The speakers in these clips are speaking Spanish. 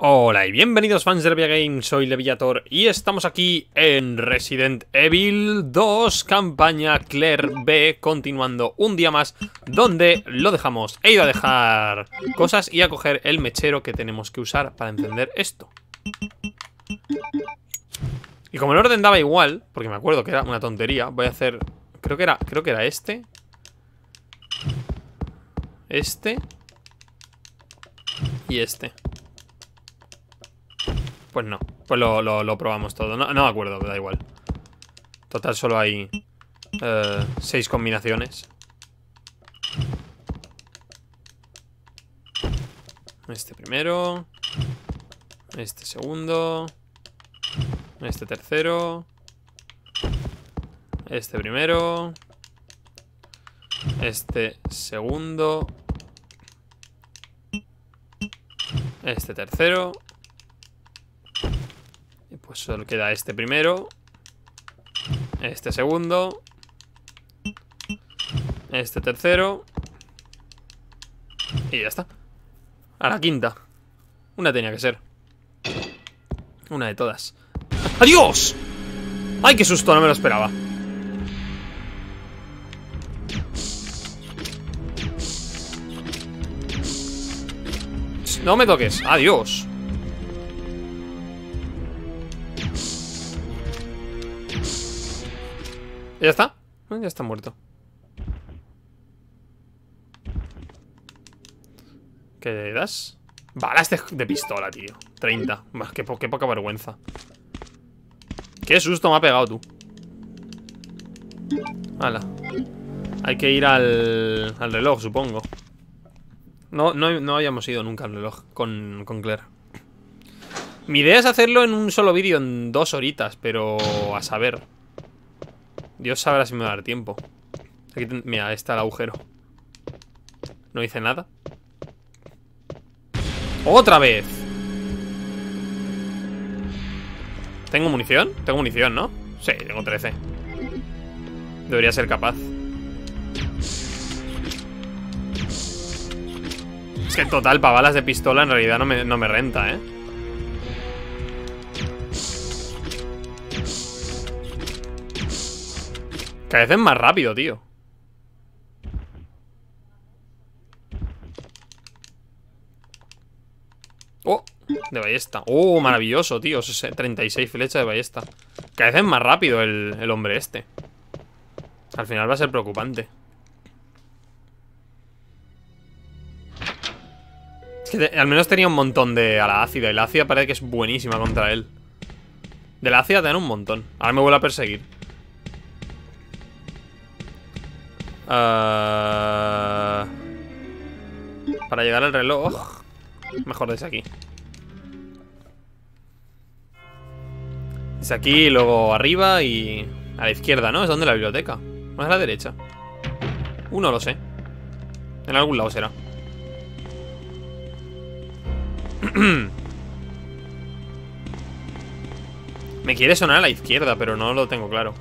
Hola y bienvenidos fans de LevillaGames, soy Levillator y estamos aquí en Resident Evil 2, campaña Claire B, continuando un día más donde lo dejamos. He ido a dejar cosas y a coger el mechero que tenemos que usar para encender esto. Y como el orden daba igual, porque me acuerdo que era una tontería, voy a hacer... Creo que era este. Este. Y este. Pues no, pues lo probamos todo. No me acuerdo, da igual. Total, solo hay 6 combinaciones. Este primero. Este segundo. Este tercero. Este primero. Este segundo. Este tercero. Pues solo queda este primero, este segundo, este tercero y ya está. A la quinta. Una tenía que ser. Una de todas. ¡Adiós! ¡Ay, qué susto! No me lo esperaba. No me toques. ¡Adiós! ¿Ya está? Ya está muerto. ¿Qué le das? Balas de pistola, tío. 30. Qué poca vergüenza. Qué susto me ha pegado, tú. Hala. Hay que ir al reloj, supongo. No habíamos ido nunca al reloj con Claire. Mi idea es hacerlo en un solo vídeo, en 2 horitas, pero a saber. Dios sabrá si me va a dar tiempo. Aquí, mira, ahí está el agujero. No hice nada. ¡Otra vez! ¿Tengo munición? Tengo munición, ¿no? Sí, tengo 13. Debería ser capaz. Es que total, para balas de pistola en realidad no me renta, ¿eh? Cada vez es más rápido, tío. Oh, de ballesta. Oh, maravilloso, tío. 36 flechas de ballesta. Cada vez es más rápido el hombre este. Al final va a ser preocupante. Es que al menos tenía un montón de... A la ácida. Y la ácida parece que es buenísima contra él. De la ácida te dan un montón. Ahora me vuelve a perseguir. Para llegar al reloj, mejor desde aquí. Desde aquí, luego arriba y a la izquierda, ¿no? Es donde la biblioteca. No es a la derecha. No lo sé. En algún lado será. Me quiere sonar a la izquierda, pero no lo tengo claro.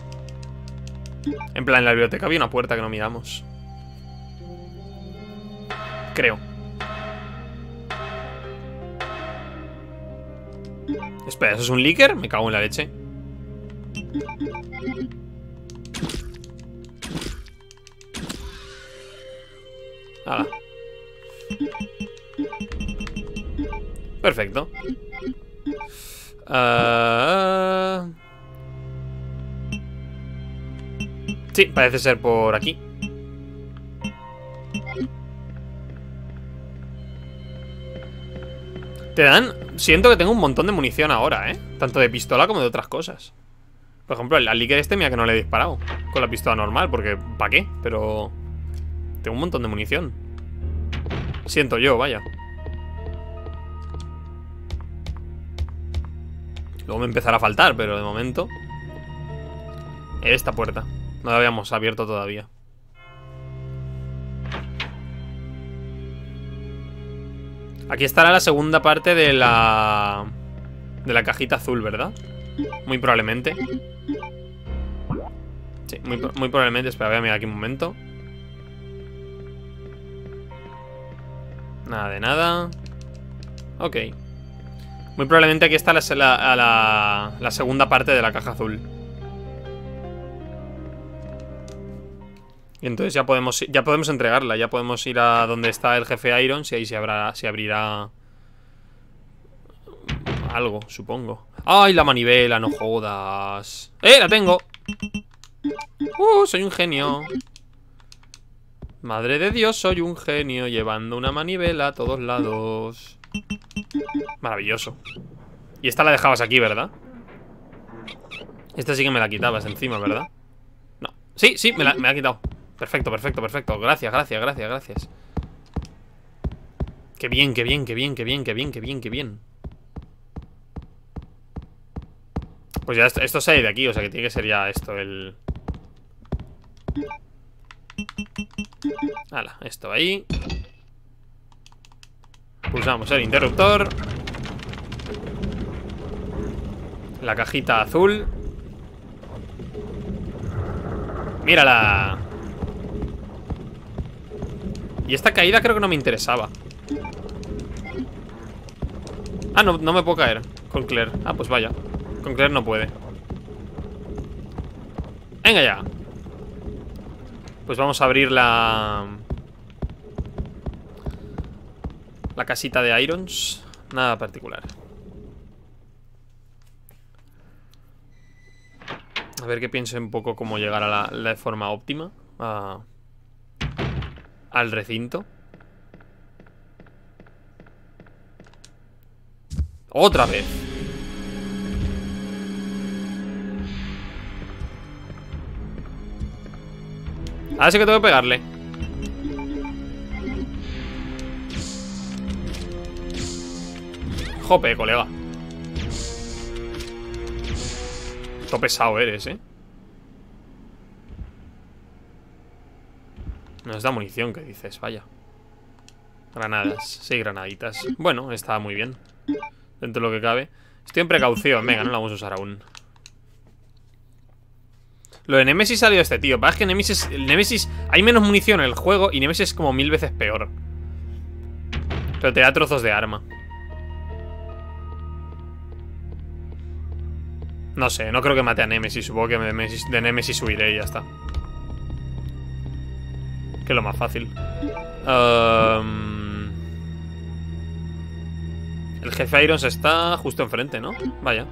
En plan, en la biblioteca había una puerta que no miramos. Creo. Espera, ¿eso es un líker? Me cago en la leche. Hala. Perfecto. Sí, parece ser por aquí. Te dan... Siento que tengo un montón de munición ahora, ¿eh? Tanto de pistola como de otras cosas. Por ejemplo, al líquido este, mira que no le he disparado con la pistola normal, porque... ¿Para qué? Pero... Tengo un montón de munición. Siento yo, vaya. Luego me empezará a faltar, pero de momento... Esta puerta. No la habíamos abierto todavía. Aquí estará la segunda parte de la cajita azul, ¿verdad? Muy probablemente. Sí, muy probablemente. Espera, voy a mirar aquí un momento. Nada de nada. Ok. Muy probablemente aquí está la segunda parte de la caja azul. Y entonces ya podemos entregarla. Ya podemos ir a donde está el jefe Irons y ahí se abrirá algo, supongo. ¡Ay, la manivela! ¡No jodas! ¡Eh, la tengo! Soy un genio. Madre de Dios, soy un genio. Llevando una manivela a todos lados. Maravilloso. Y esta la dejabas aquí, ¿verdad? Esta sí que me la quitabas encima, ¿verdad? No. Sí, me la ha quitado. Perfecto, perfecto, perfecto. Gracias. Qué bien. Pues ya esto sale de aquí, o sea que tiene que ser ya esto el... Hala, esto ahí. Pulsamos el interruptor. La cajita azul. ¡Mírala! Y esta caída creo que no me interesaba. Ah, no me puedo caer con Claire. Ah, pues vaya. Con Claire no puede. Venga ya. Pues vamos a abrir la casita de Irons. Nada particular. A ver que piense un poco cómo llegar a la forma óptima al recinto. ¡Otra vez! Ahora sí que tengo que pegarle. Jope, colega. Qué pesado eres, Nos da munición, ¿qué dices? Vaya. Granadas, sí, granaditas. Bueno, está muy bien. Dentro de lo que cabe. Estoy en precaución, venga, no la vamos a usar aún. Lo de Nemesis salió este tío. Pasa que Nemesis hay menos munición en el juego y Nemesis es como 1000 veces peor. Pero te da trozos de arma. No sé, no creo que mate a Nemesis. Supongo que de Nemesis huiré y ya está. Que es lo más fácil. El jefe Irons está justo enfrente, ¿no? Vaya.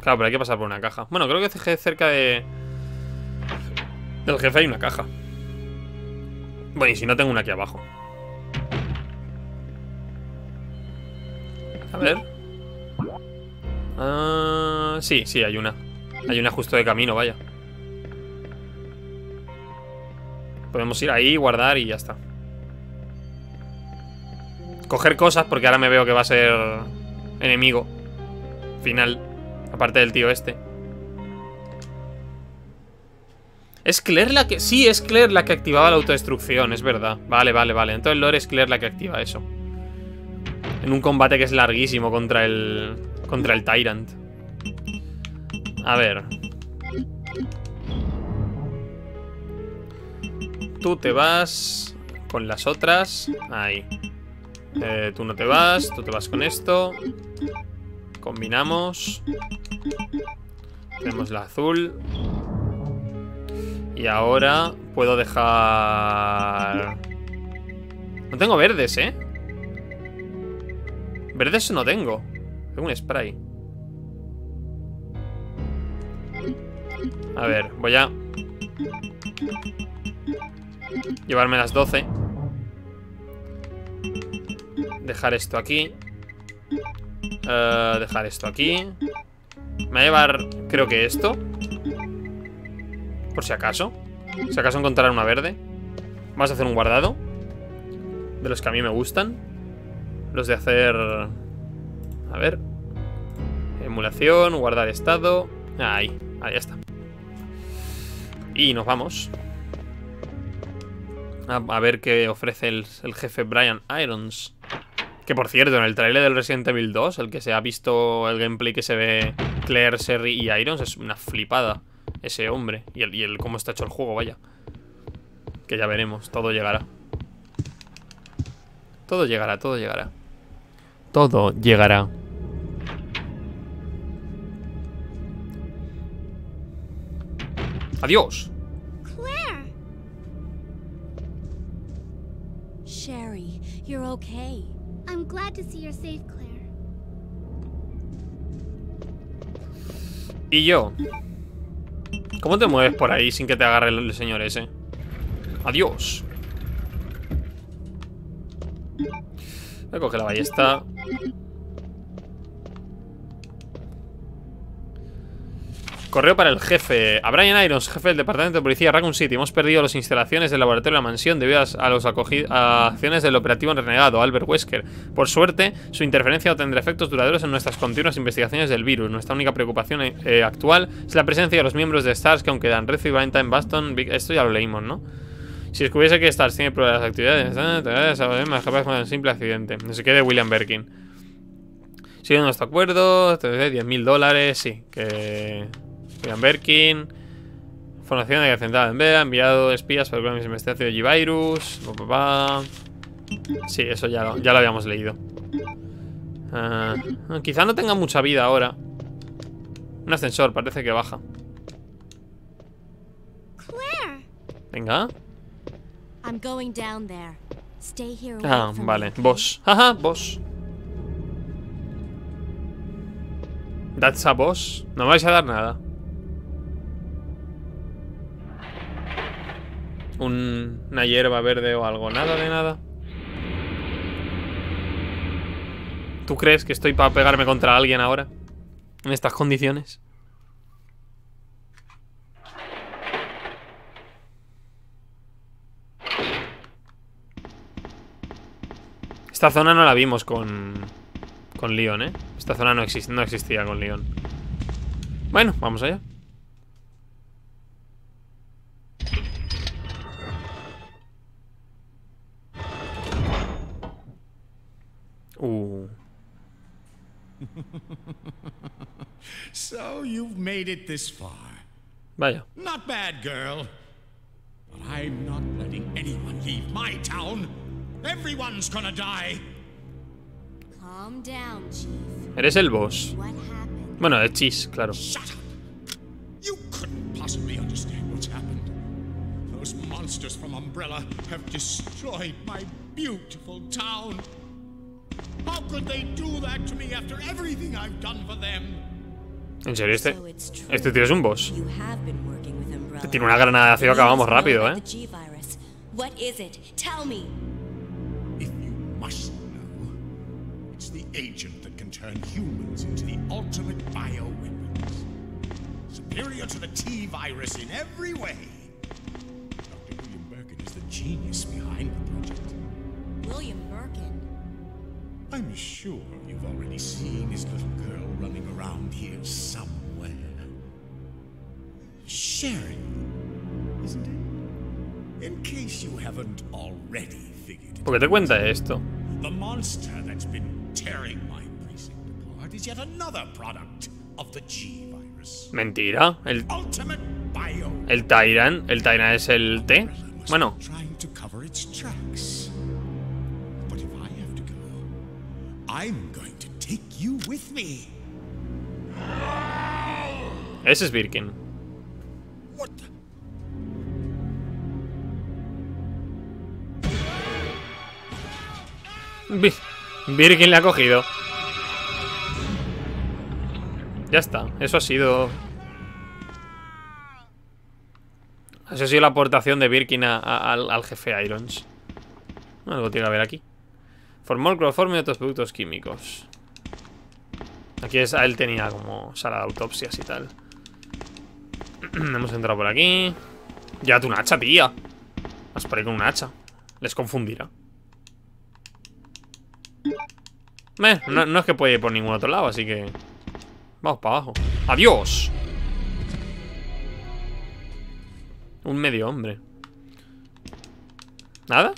Claro, pero hay que pasar por una caja. Bueno, creo que cerca del jefe hay una caja. Bueno, y si no, tengo una aquí abajo. A ver. Sí, hay una. Hay una justo de camino, vaya. Podemos ir ahí, guardar y ya está. Coger cosas porque ahora me veo que va a ser enemigo final. Aparte del tío este. ¿Es Claire la que...? Sí, es Claire la que activaba la autodestrucción, es verdad. Vale. Entonces Lore es Claire la que activa eso. En un combate que es larguísimo contra el Tyrant. A ver. Tú te vas con las otras. Ahí. Tú no te vas, tú te vas con esto. Combinamos. Tenemos la azul. Y ahora puedo dejar... No tengo verdes, Verdes no tengo. Tengo un spray. A ver, voy a llevarme las 12. Dejar esto aquí. Dejar esto aquí. Me voy a llevar, creo que esto. Por si acaso. Si acaso encontrarán una verde. Vamos a hacer un guardado. De los que a mí me gustan. Los de hacer... A ver. Emulación, guardar estado. Ahí, ya está. Y nos vamos. A ver qué ofrece el jefe Brian Irons. Que por cierto, en el trailer del Resident Evil 2, el que se ha visto el gameplay que se ve Claire, Sherry y Irons, es una flipada ese hombre. Y el cómo está hecho el juego, vaya. Que ya veremos, todo llegará. todo llegará. Adiós. Claire. Sherry, you're okay. I'm glad to see you're safe, Claire. Y yo. ¿Cómo te mueves por ahí sin que te agarre el señor ese? Adiós. Voy a coger la ballesta. Correo para el jefe. A Brian Irons, jefe del departamento de policía Raccoon City. Hemos perdido las instalaciones del laboratorio de la mansión debido a las acciones del operativo renegado, Albert Wesker. Por suerte, su interferencia no tendrá efectos duraderos en nuestras continuas investigaciones del virus. Nuestra única preocupación actual es la presencia de los miembros de STARS que, aunque dan rezo y venta en Baston, esto ya lo leímos, ¿no? Si descubriese que STARS tiene pruebas de las actividades, más capaz con un simple accidente. No se quede William Birkin. Siguen nuestros acuerdos, $10.000, sí, que... William Birkin, formación de la central en Vera, enviado espías para mis investigaciones de G-Virus. Sí, eso ya lo habíamos leído. Quizá no tenga mucha vida ahora. Un ascensor, parece que baja. Venga. Ah, vale, boss. Ajá, boss. That's a boss. No me vais a dar nada. Una hierba verde o algo. Nada de nada. ¿Tú crees que estoy para pegarme contra alguien ahora? En estas condiciones. Esta zona no la vimos con Leon, ¿eh? Esta zona no existía con Leon. Bueno, vamos allá. So you've made it this far. Vaya. Not bad, girl. But I'm not letting anyone leave my town. Everyone's gonna die. Calm down, Chief. Eres el boss. Bueno, el Chis, claro. Shut up. You couldn't possibly understand what's happened. Those monsters from Umbrella have destroyed my beautiful town. How could they do that to me after everything I've done for them? En serio, este tío es un boss. Tiene una granada de ácido que acabamos rápido, ¿eh? What is it? Tell me. If you must know, it's the agent that can turn humans into the ultimate bioweapons, superior to the T-virus in every way. Dr. William Birkin is the genius behind the project. William Birkin. I'm sure you've already seen his little girl running around here somewhere. Sherry, isn't it? In case you haven't already figured it out. ¿Por qué te cuenta esto? The monster that's been tearing my precinct apart is yet another product of the G-Virus. Mentira. El Tyrant es el T. Bueno. I'm going to take you with me. Ese es Birkin. What? Birkin le ha cogido. Ya está, eso ha sido. Eso ha sido la aportación de Birkin al jefe Irons. Algo tiene que haber aquí. Formol, cloroformo y otros productos químicos. Aquí es, él tenía como sala de autopsias y tal. Hemos entrado por aquí. Llévate un hacha, tía. Vas por ahí con un hacha. Les confundirá. No es que pueda ir por ningún otro lado, así que... Vamos para abajo. ¡Adiós! Un medio hombre. ¿Nada?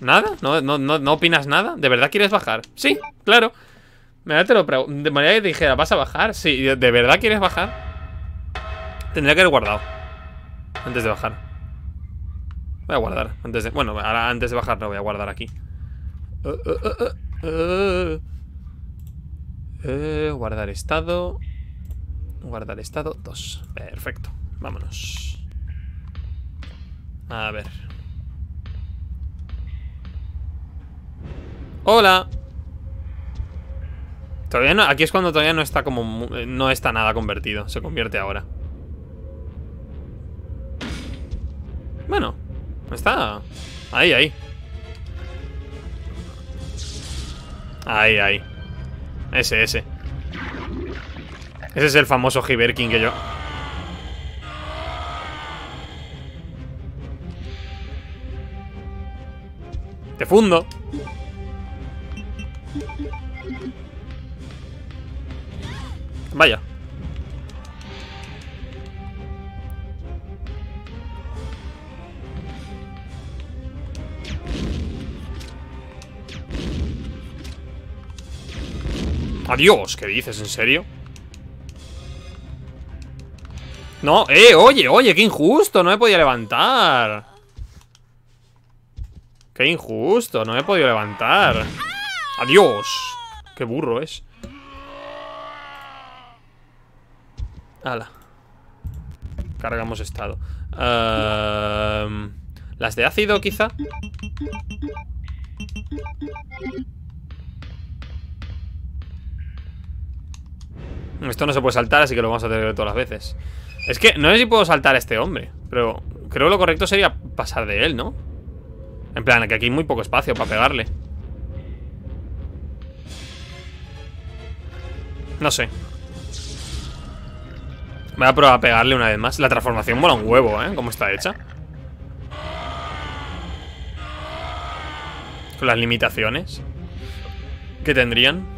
¿Nada? ¿No opinas nada? ¿De verdad quieres bajar? Sí, claro. De manera que te dijera, ¿vas a bajar? Sí, ¿de verdad quieres bajar? Tendría que haber guardado antes de bajar. Voy a guardar antes de... Bueno, ahora antes de bajar no voy a guardar aquí. Guardar estado. Guardar estado 2. Perfecto. Vámonos. A ver. ¡Hola! Todavía no, aquí es cuando todavía no está como... No está nada convertido. Se convierte ahora. Bueno. Está... Ahí, ahí. Ahí, ahí. Ese, ese. Ese es el famoso G-Virkin que yo... Te fundo. Vaya. Adiós, ¿qué dices? ¿En serio? No, oye, oye, qué injusto, no me podía levantar. Qué injusto, no me he podido levantar. Adiós. Qué burro es. Ala. Cargamos estado. Las de ácido, quizá. Esto no se puede saltar, así que lo vamos a tener todas las veces. Es que no sé si puedo saltar a este hombre, pero creo que lo correcto sería pasar de él, ¿no? En plan, que aquí hay muy poco espacio para pegarle. No sé. Voy a probar a pegarle una vez más. La transformación mola un huevo, ¿eh? Cómo está hecha. Con las limitaciones que tendrían.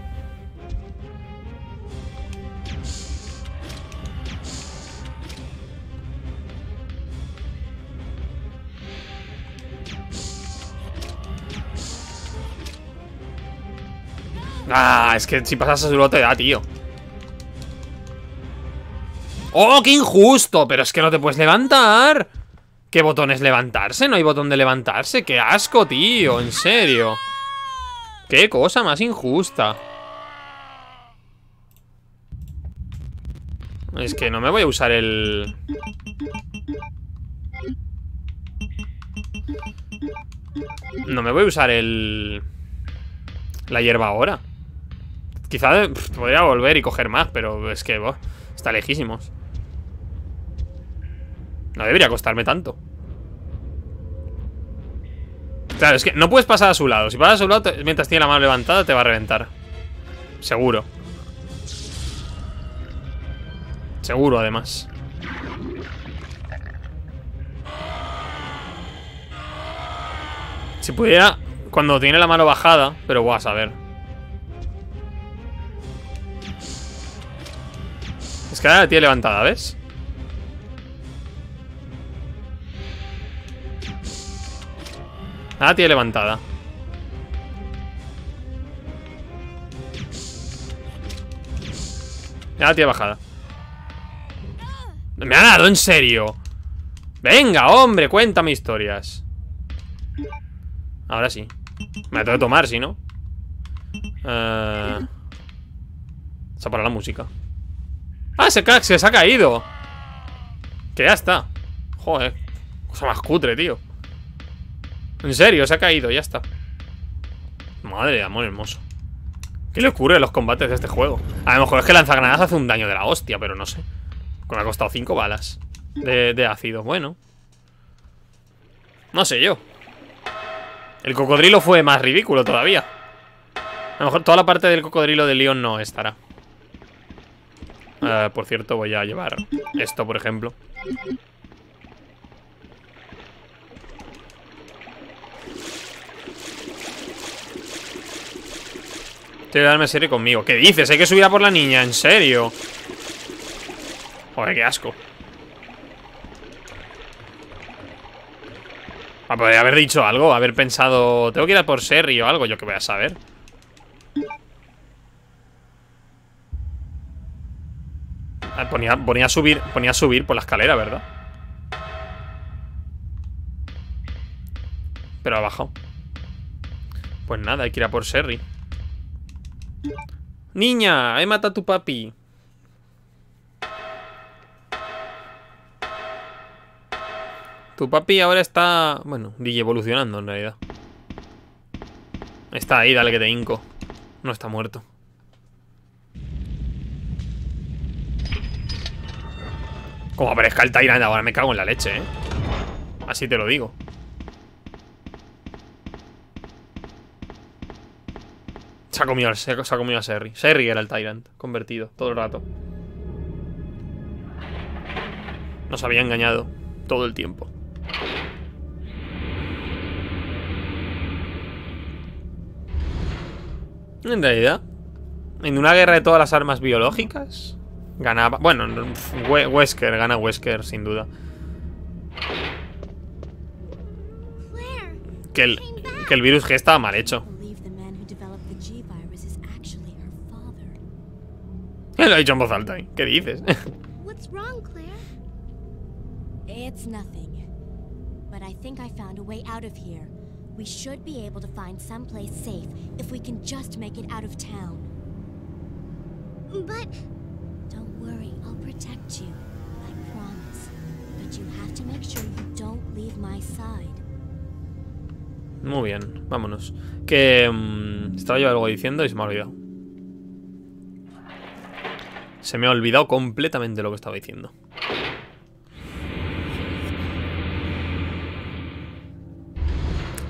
Ah, es que si pasas a su lote te da, tío. ¡Oh, qué injusto! Pero es que no te puedes levantar. ¿Qué botón es levantarse? No hay botón de levantarse. ¡Qué asco, tío! En serio. ¡Qué cosa más injusta! Es que no me voy a usar el... No me voy a usar el... La hierba ahora. Quizá podría volver y coger más, pero es que está lejísimos. No debería costarme tanto. Claro, es que no puedes pasar a su lado. Si pasas a su lado, mientras tiene la mano levantada, te va a reventar. Seguro. Seguro, además. Si pudiera... Cuando tiene la mano bajada, pero vas a ver. Es que ahora la tiene levantada, ¿ves? Ahora la tiene levantada. Ahora la tiene bajada. Me ha dado, en serio. Venga, hombre, cuéntame historias. Ahora sí. Me la tengo que tomar, si no. Se ha parado la música. ¡Ah! Se ha caído. Que ya está. Joder. Cosa más cutre, tío. En serio, se ha caído, ya está. Madre de amor hermoso. ¿Qué le ocurre a los combates de este juego? A lo mejor es que lanzagranadas hace un daño de la hostia, pero no sé. Me ha costado 5 balas de ácido. Bueno. No sé yo. El cocodrilo fue más ridículo todavía. A lo mejor toda la parte del cocodrilo de Leon no estará. Por cierto, voy a llevar esto, por ejemplo. Te voy a darme serie conmigo. ¿Qué dices? Hay que subir a por la niña, en serio. Joder, qué asco. Ah, podría haber dicho algo, haber pensado... Tengo que ir a por Sherry o algo, yo que voy a saber. Ah, ponía a subir por la escalera, ¿verdad? Pero ha bajado. Pues nada, hay que ir a por Sherry. Niña, he matado a tu papi. Tu papi ahora está... Bueno, DJ evolucionando en realidad. Está ahí, dale que te hinco. No está muerto. Como aparezca el Tyrant ahora, me cago en la leche, ¿eh? Así te lo digo. Se ha comido a Sherry. Sherry era el Tyrant, convertido, todo el rato. Nos había engañado todo el tiempo. En realidad, en una guerra de todas las armas biológicas, ganaba... Bueno, Wesker, gana Wesker, sin duda. Que el virus G estaba mal hecho. Lo he dicho en voz alta, ¿eh? ¿Qué dices? What's wrong, Claire? It's nothing. But I think I found a way out of here. We should be able to find someplace safe if we can just make it out of town. But don't worry, I'll protect you. I promise. But you have to make sure you don't leave my side. Muy bien, vámonos. Que estaba yo algo diciendo y se me ha olvidado. Se me ha olvidado completamente lo que estaba diciendo.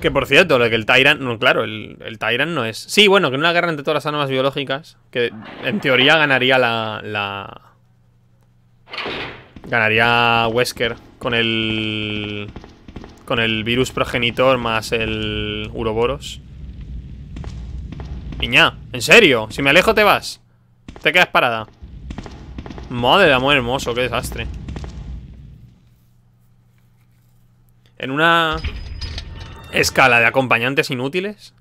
Que por cierto, lo de que el Tyrant... No, claro, el Tyrant no es... Sí, bueno, que en una guerra entre todas las armas biológicas, que en teoría ganaría ganaría Wesker con el... Con el virus progenitor más el Uroboros. Niña, ¿en serio? Si me alejo te vas. Te quedas parada. Madre de amor hermoso, qué desastre. En una escala de acompañantes inútiles.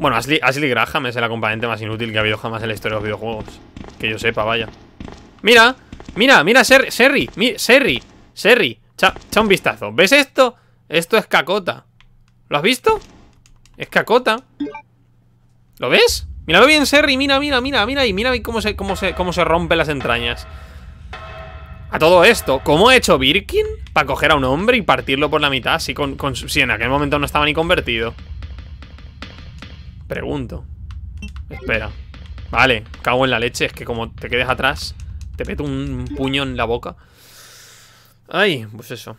Bueno, Ashley Graham es el acompañante más inútil que ha habido jamás en la historia de los videojuegos. Que yo sepa, vaya. Mira, mira, mira, Sherry. Echa un vistazo. ¿Ves esto? Esto es cacota. ¿Lo has visto? Es cacota. ¿Lo ves? Míralo bien, Sherry, mira. Y mira cómo se rompen las entrañas. A todo esto, ¿cómo ha hecho Birkin para coger a un hombre y partirlo por la mitad? Así si en aquel momento no estaba ni convertido. Pregunto. Espera. Vale, cago en la leche. Es que como te quedes atrás, te meto un puño en la boca. Ay, pues eso.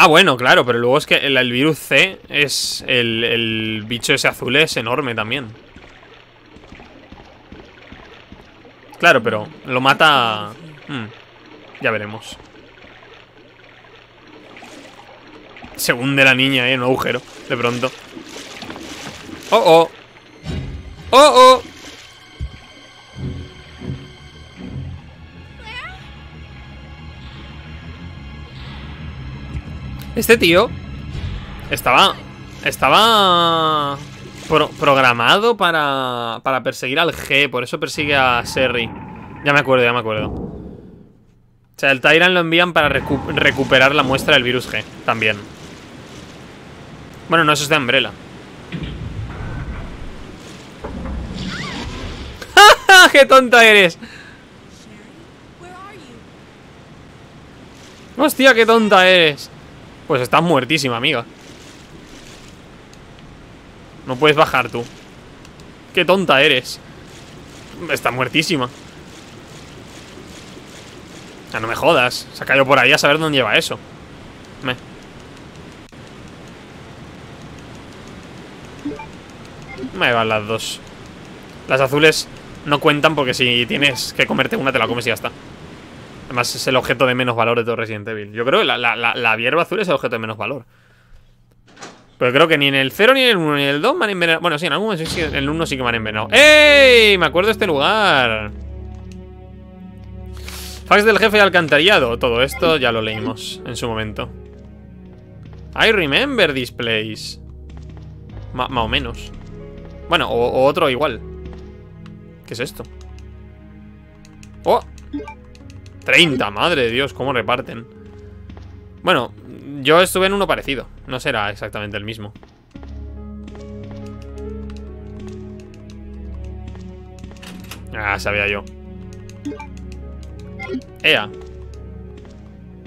Ah, bueno, claro, pero luego es que el virus C es... El bicho ese azul es enorme también. Claro, pero lo mata... ya veremos. Se hunde la niña, en un agujero, de pronto. ¡Oh, oh! ¡Oh, oh! Este tío estaba programado para perseguir al G. Por eso persigue a Sherry. Ya me acuerdo. O sea, el Tyrant lo envían para recuperar la muestra del virus G también. Bueno, no, eso es de Umbrella. ¡Ja! ¡Qué tonta eres! ¡Hostia, qué tonta eres! Pues estás muertísima, amiga. No puedes bajar tú. Qué tonta eres. Estás muertísima. Ah, no me jodas. Se ha caído por ahí a saber dónde lleva eso. Me van las dos. Las azules no cuentan porque si tienes que comerte una te la comes y ya está. Además es el objeto de menos valor de todo Resident Evil. Yo creo que la hierba azul es el objeto de menos valor. Pero creo que ni en el 0, ni en el 1, ni en el 2 me han envenenado. Bueno, sí, en algún momento sí, en el 1 sí que me han envenenado. ¡Ey! Me acuerdo de este lugar. Fax del jefe de alcantarillado. Todo esto ya lo leímos en su momento. I remember this place. Más o menos. Bueno, o otro igual. ¿Qué es esto? ¡Oh! 30, madre de Dios, cómo reparten. Bueno, Yo estuve en uno parecido. No será exactamente el mismo. Ah, sabía yo. Ea.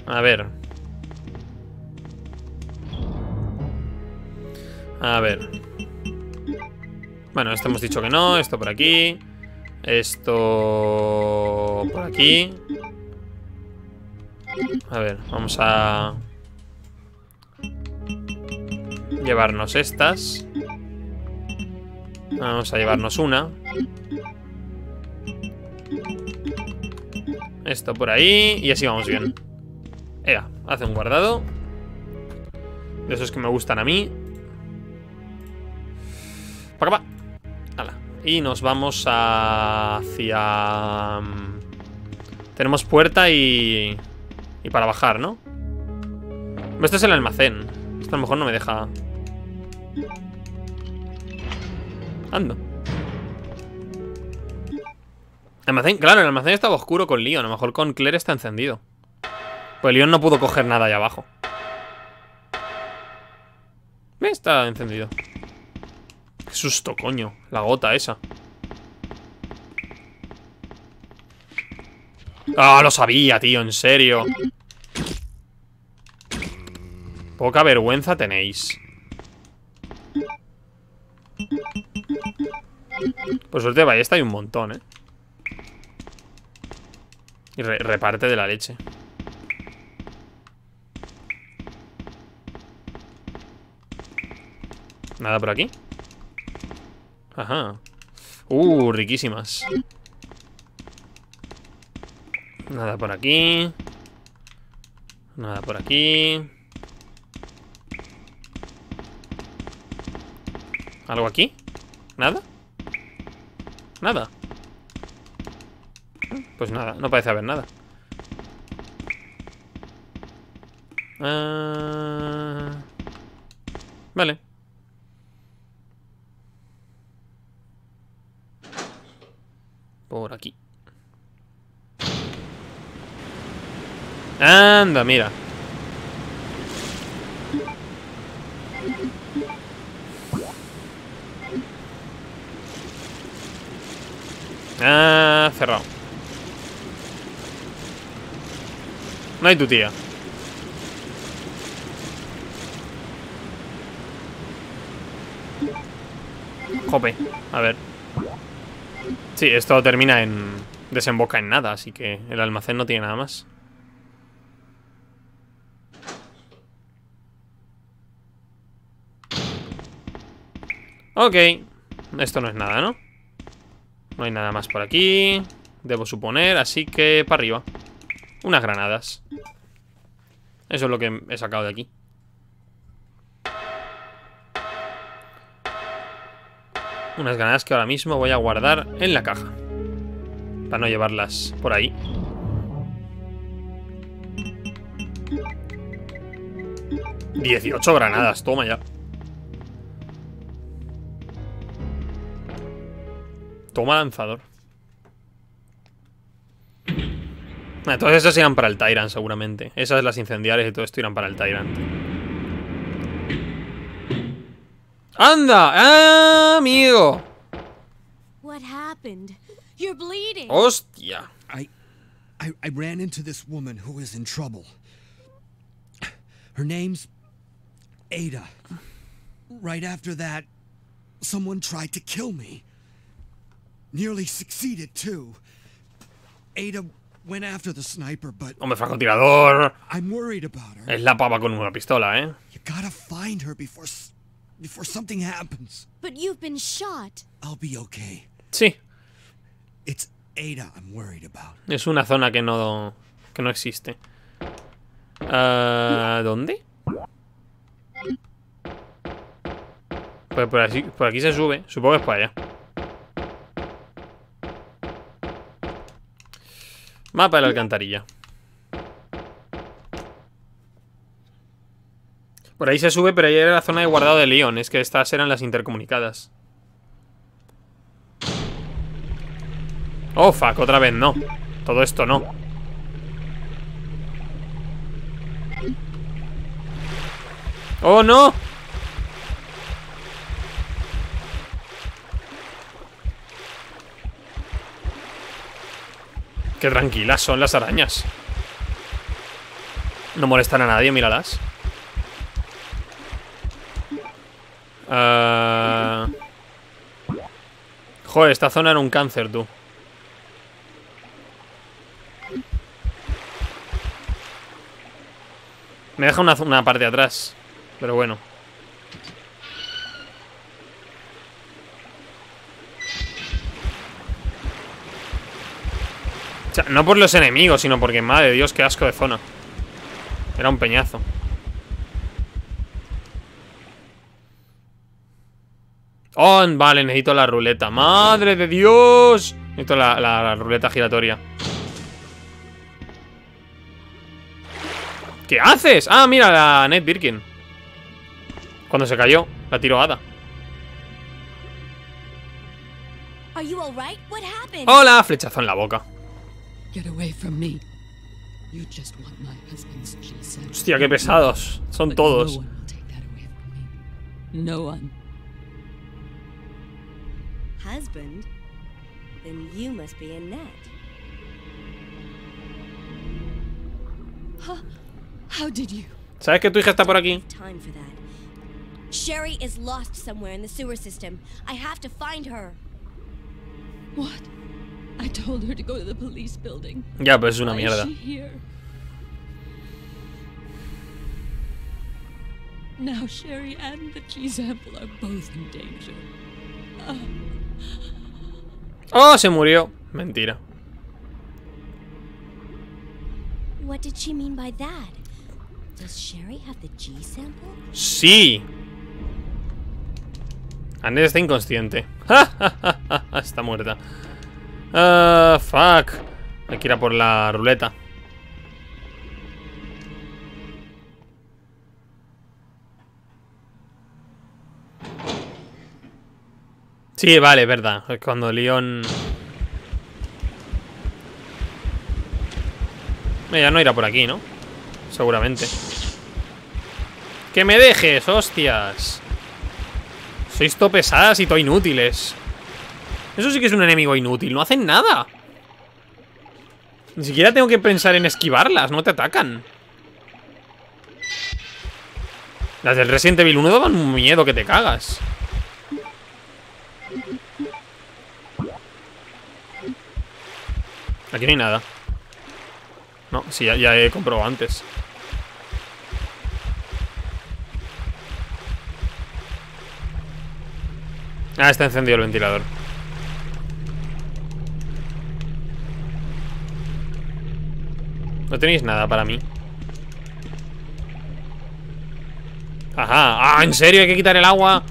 A ver. A ver. Bueno, esto hemos dicho que no. Esto por aquí. Esto por aquí. A ver, vamos a llevarnos estas. Vamos a llevarnos una. Esto por ahí. Y así vamos bien. Ea, hace un guardado. De esos que me gustan a mí. Para acá va. Ala. Y nos vamos hacia... Tenemos puerta y... Y para bajar, ¿no? Este es el almacén. Esto a lo mejor no me deja. Ando. Almacén, claro, el almacén estaba oscuro con Leon. A lo mejor con Claire está encendido. Pues Leon no pudo coger nada allá abajo. Está encendido. Qué susto, coño. La gota esa. Ah, lo sabía, tío, en serio. Poca vergüenza tenéis. Por suerte, ballesta hay un montón, ¿eh? Y reparte de la leche. ¿Nada por aquí? Ajá. Riquísimas. Nada por aquí. Nada por aquí. ¿Algo aquí? ¿Nada? ¿Nada? Pues nada, no parece haber nada. Vale. Por aquí. Anda, mira. Ah, cerrado. No hay tu tía. Jope, a ver. Sí, esto termina en... Desemboca en nada, así que el almacén no tiene nada más. Ok, esto no es nada, ¿no? No hay nada más por aquí, debo suponer, así que para arriba. Unas granadas. Eso es lo que he sacado de aquí. Unas granadas que ahora mismo voy a guardar en la caja. Para no llevarlas por ahí. ¡18 granadas! Toma ya. Toma lanzador. Todas esas irán para el Tyrant seguramente. Esas, las incendiarias y todo esto irán para el Tyrant. ¡Anda! ¡Ah, amigo! ¡Hostia! I ran into this woman who is in trouble. Her name's Ada. Right after that, someone tried to kill me. Nearly succeeded too. Ada went after the sniper, but I'm worried about her. Es la pava con una pistola, ¿eh? You gotta find her before something happens. But you've been shot. I'll be okay. Sí. It's Ada I'm worried about. Es una zona que no existe. ¿Dónde? Pues por aquí se sube. Supongo que es para allá. Mapa de la alcantarilla. Por ahí se sube, pero ahí era la zona de guardado de Leon. Es que estas eran las intercomunicadas. Oh, fuck, otra vez no. Todo esto no. ¡Oh, no! ¡Qué tranquilas son las arañas! No molestan a nadie, míralas. Joder, esta zona era un cáncer, tú. Me deja una parte de atrás, pero bueno. O sea, no por los enemigos, sino porque, madre Dios, qué asco de zona. Era un peñazo. Oh, vale, necesito la ruleta. ¡Madre de Dios! Necesito la ruleta giratoria. ¿Qué haces? Ah, mira, la Annette Birkin. Cuando se cayó, la tiró Ada. Hola, flechazo en la boca. Hostia, qué pesados. Son todos. ¿Sabes que tu hija está por aquí? Sherry is lost somewhere in the sewer system. I have to find her. What? I told her to go to the police building. Ya, pues es una mierda. Now Sherry and the cheese apple are both in danger. Oh, se murió. Mentira. What did she mean by that? Does Sherry have the G sample? Sí. Annette está inconsciente. Está muerta. Fuck. Hay que ir a por la ruleta. Sí, vale, verdad. Es cuando Leon... Ya no irá por aquí, ¿no? Seguramente. ¡Que me dejes, hostias! Sois to pesadas y to inútiles. Eso sí que es un enemigo inútil. No hacen nada. Ni siquiera tengo que pensar en esquivarlas. No te atacan. Las del Resident Evil 1 daban un miedo que te cagas. Aquí no hay nada. No, sí, ya he comprobado antes. Ah, está encendido el ventilador. No tenéis nada para mí. Ajá. Ah, ¿en serio hay que quitar el agua?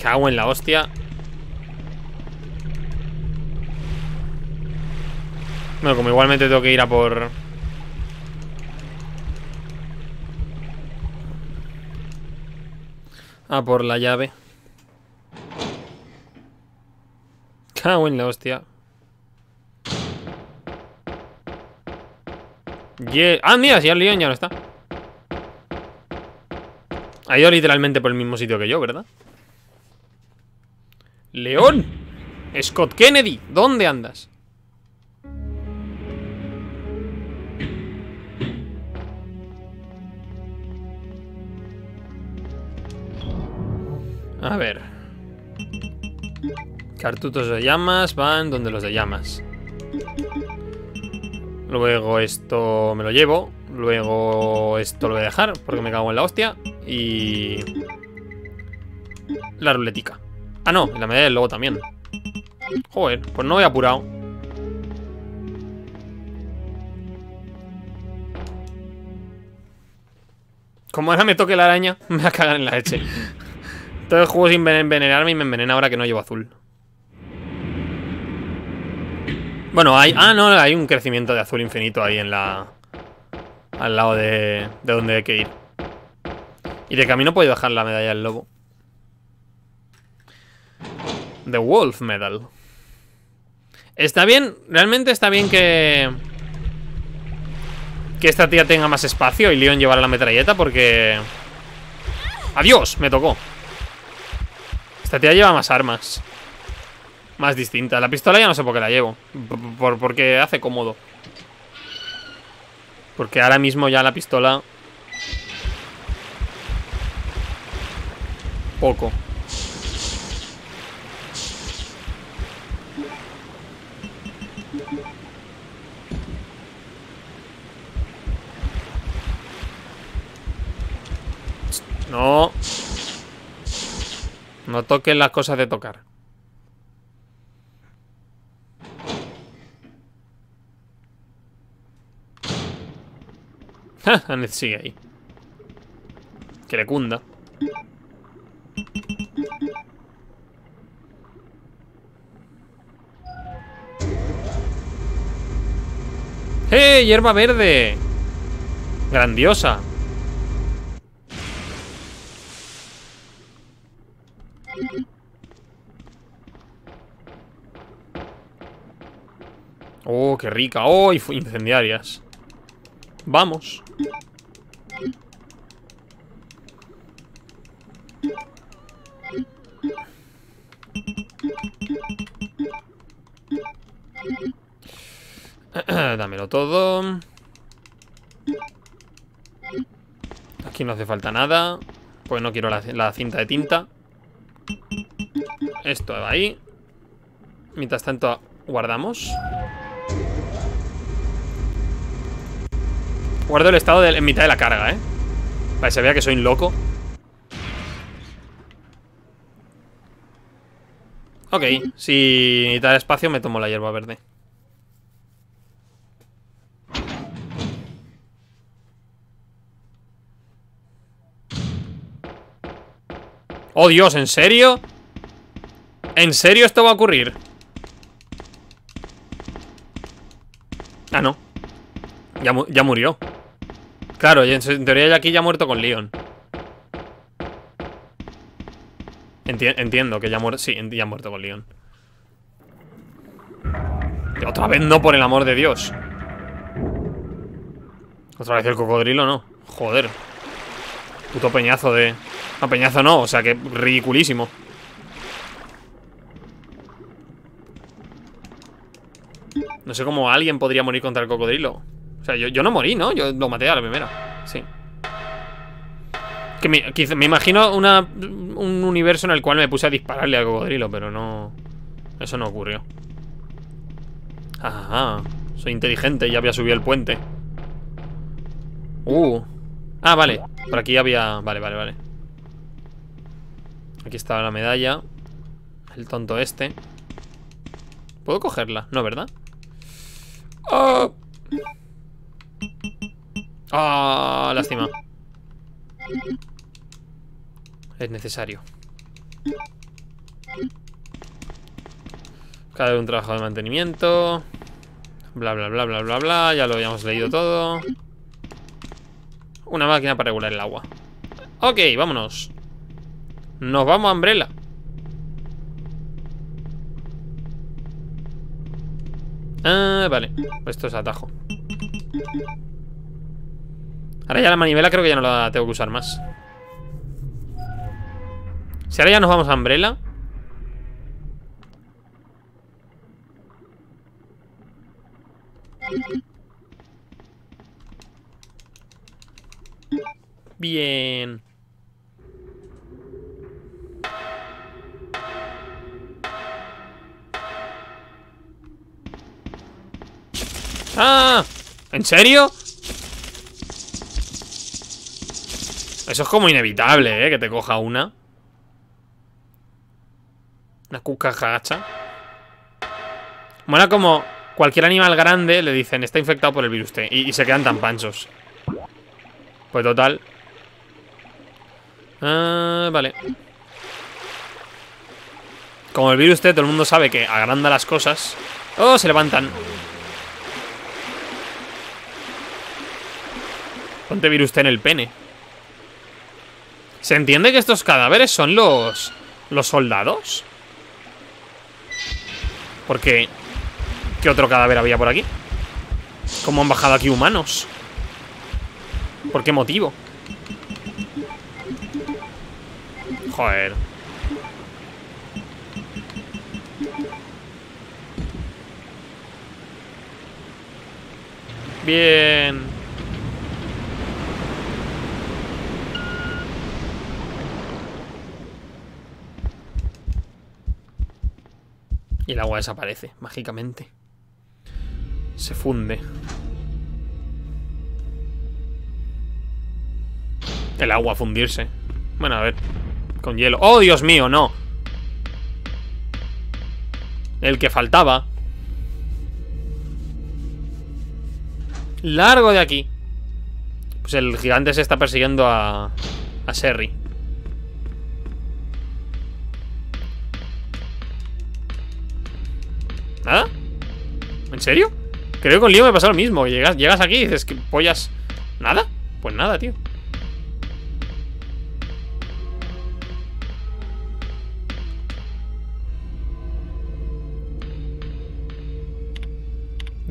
Cago en la hostia. Bueno, como igualmente tengo que ir a por... A por la llave. Cago en la hostia. Yeah. Ah, mira, si el Leon ya no está. Ha ido literalmente por el mismo sitio que yo, ¿verdad? ¡Leon! ¡Scott Kennedy! ¿Dónde andas? A ver. Cartuchos de llamas van donde los de llamas. Luego esto me lo llevo. Luego esto lo voy a dejar porque me cago en la hostia. Y... la ruletica. Ah, no, la medalla del lobo también. Joder, pues no voy apurado. Como ahora me toque la araña, me va a cagar en la leche. Todo el juego sin envenenarme y me envenena ahora que no llevo azul. Bueno, hay... Ah, no, hay un crecimiento de azul infinito ahí en la... Al lado de donde hay que ir. Y de camino puedo dejar la medalla del lobo. The Wolf Medal. Está bien, realmente está bien que... que esta tía tenga más espacio y Leon llevará la metralleta porque... ¡Adiós! Me tocó. Esta tía lleva más armas, más distintas. La pistola ya no sé por qué la llevo. Porque hace cómodo. Porque ahora mismo ya la pistola... Poco. No. No toquen las cosas de tocar. Ja, Annette sigue ahí. Que le cunda. ¡Eh! ¡Hierba verde! Grandiosa. Oh, qué rica. Oh, y fue incendiarias. Vamos. Dámelo todo. Aquí no hace falta nada. Pues no quiero la cinta de tinta. Esto va ahí. Mientras tanto guardamos. Guardo el estado en mitad de la carga, ¿eh? Para que se vea que soy un loco. Ok, si necesita espacio me tomo la hierba verde. ¡Oh, Dios! ¿En serio? ¿En serio esto va a ocurrir? Ah, no. Ya murió. Claro, en teoría ya aquí ya ha muerto con Leon. Entiendo que ya ha muerto. Sí, ya ha muerto con Leon. Y otra vez no, por el amor de Dios. Otra vez el cocodrilo, no. Joder. Puto peñazo de... No, peñazo no, o sea que ridiculísimo. No sé cómo alguien podría morir contra el cocodrilo. O sea, yo no morí, ¿no? Yo lo maté a la primera. Sí. Que me imagino un universo en el cual me puse a dispararle al cocodrilo, pero no... Eso no ocurrió. Ajá. Soy inteligente, ya había subido el puente. Ah, vale. Por aquí había... Vale. Aquí estaba la medalla. El tonto este. ¿Puedo cogerla? No, ¿verdad? ¡Oh! ¡Ah! ¡Oh, lástima! Es necesario. Cada vez un trabajo de mantenimiento. Bla, bla, bla, bla, bla, bla. Ya lo habíamos leído todo. Una máquina para regular el agua. Ok, vámonos. Nos vamos a Umbrella. Ah, vale. Esto es atajo. Ahora ya la manivela creo que ya no la tengo que usar más. Si ahora ya nos vamos a Umbrella. Bien. ¡Ah! ¿En serio? Eso es como inevitable, ¿eh? Que te coja una. Una cucaracha. Bueno, como cualquier animal grande le dicen, está infectado por el virus T. Y se quedan tan panchos. Pues total. Ah, vale. Como el virus T, todo el mundo sabe que agranda las cosas. ¡Oh! Se levantan. Ponte virus T en el pene. ¿Se entiende que estos cadáveres son los soldados? Porque... ¿Qué otro cadáver había por aquí? ¿Cómo han bajado aquí humanos? ¿Por qué motivo? Joder. Bien. Y el agua desaparece, mágicamente. Se funde. El agua a fundirse. Bueno, a ver. Con hielo. ¡Oh, Dios mío, no! El que faltaba. Largo de aquí. Pues el gigante se está persiguiendo a Sherry. ¿Nada? ¿En serio? Creo que con Leon me pasó lo mismo. Llegas aquí y dices que pollas. ¿Nada? Pues nada, tío.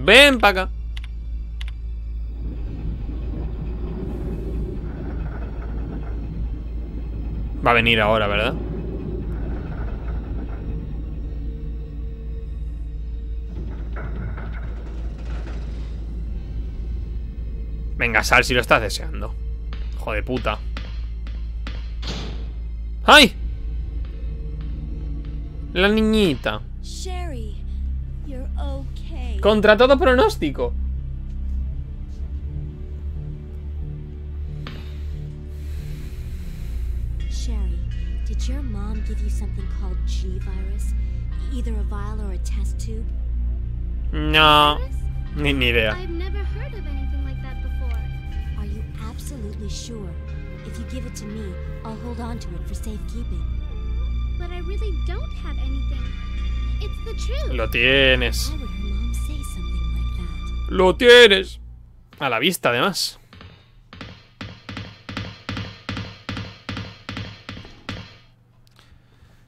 Ven para acá. Va a venir ahora, ¿verdad? Venga, sal si lo estás deseando. Hijo de puta. ¡Ay! La niñita. Sherry, you're okay. Contra todo pronóstico. Did your mom give you something called G-Virus? Either a vial or a test tube? No, ni idea. I've never heard of anything like that before. Are you absolutely sure? If you give it to me, I'll hold on to it for safekeeping. But I really don't have anything. It's the truth. Lo tienes. Why would her mom say something like that? Lo tienes. A la vista, además.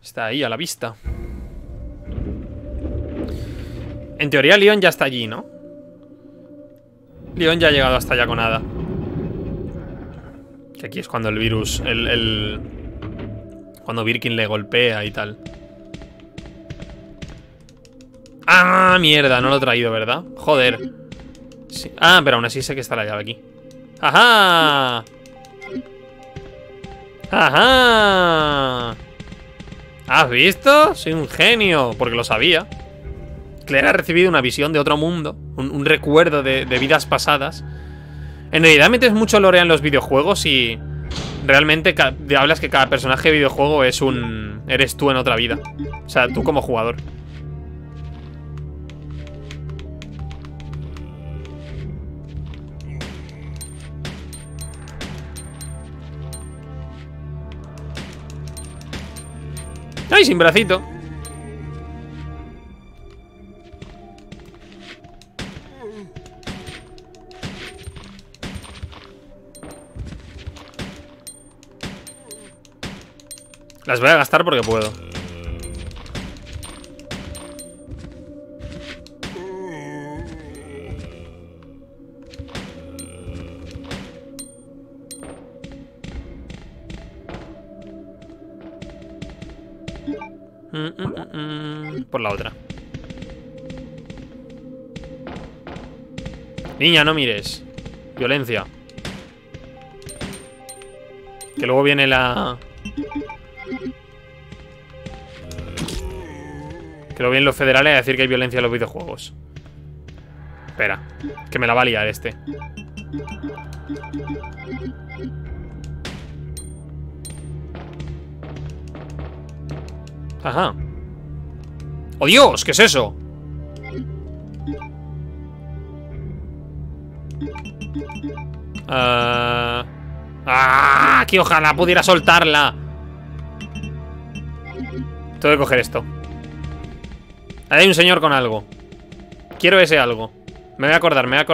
Está ahí, a la vista. En teoría, Leon ya está allí, ¿no? Leon ya ha llegado hasta allá con Ada. Que aquí es cuando el virus... Cuando Birkin le golpea y tal. ¡Ah, mierda! No lo he traído, ¿verdad? Joder. Sí. Ah, pero aún así sé que está la llave aquí. ¡Ajá! ¡Ajá! ¿Has visto? Soy un genio, porque lo sabía. Claire ha recibido una visión de otro mundo, un recuerdo de vidas pasadas. En realidad metes mucho lore en los videojuegos y realmente hablas que cada personaje de videojuego es un... eres tú en otra vida. O sea, tú como jugador. ¡Ay, sin bracito! Las voy a gastar porque puedo. Por la otra. Niña, no mires. Violencia. Que luego viene la... Que luego vienen los federales a decir que hay violencia en los videojuegos. Espera, que me la va a liar este. Ajá. ¡Oh, Dios! ¿Qué es eso? ¡Ah! ¡Que ojalá pudiera soltarla! Tengo que coger esto. Ahí hay un señor con algo. Quiero ese algo. Me voy a acordar. ¡Me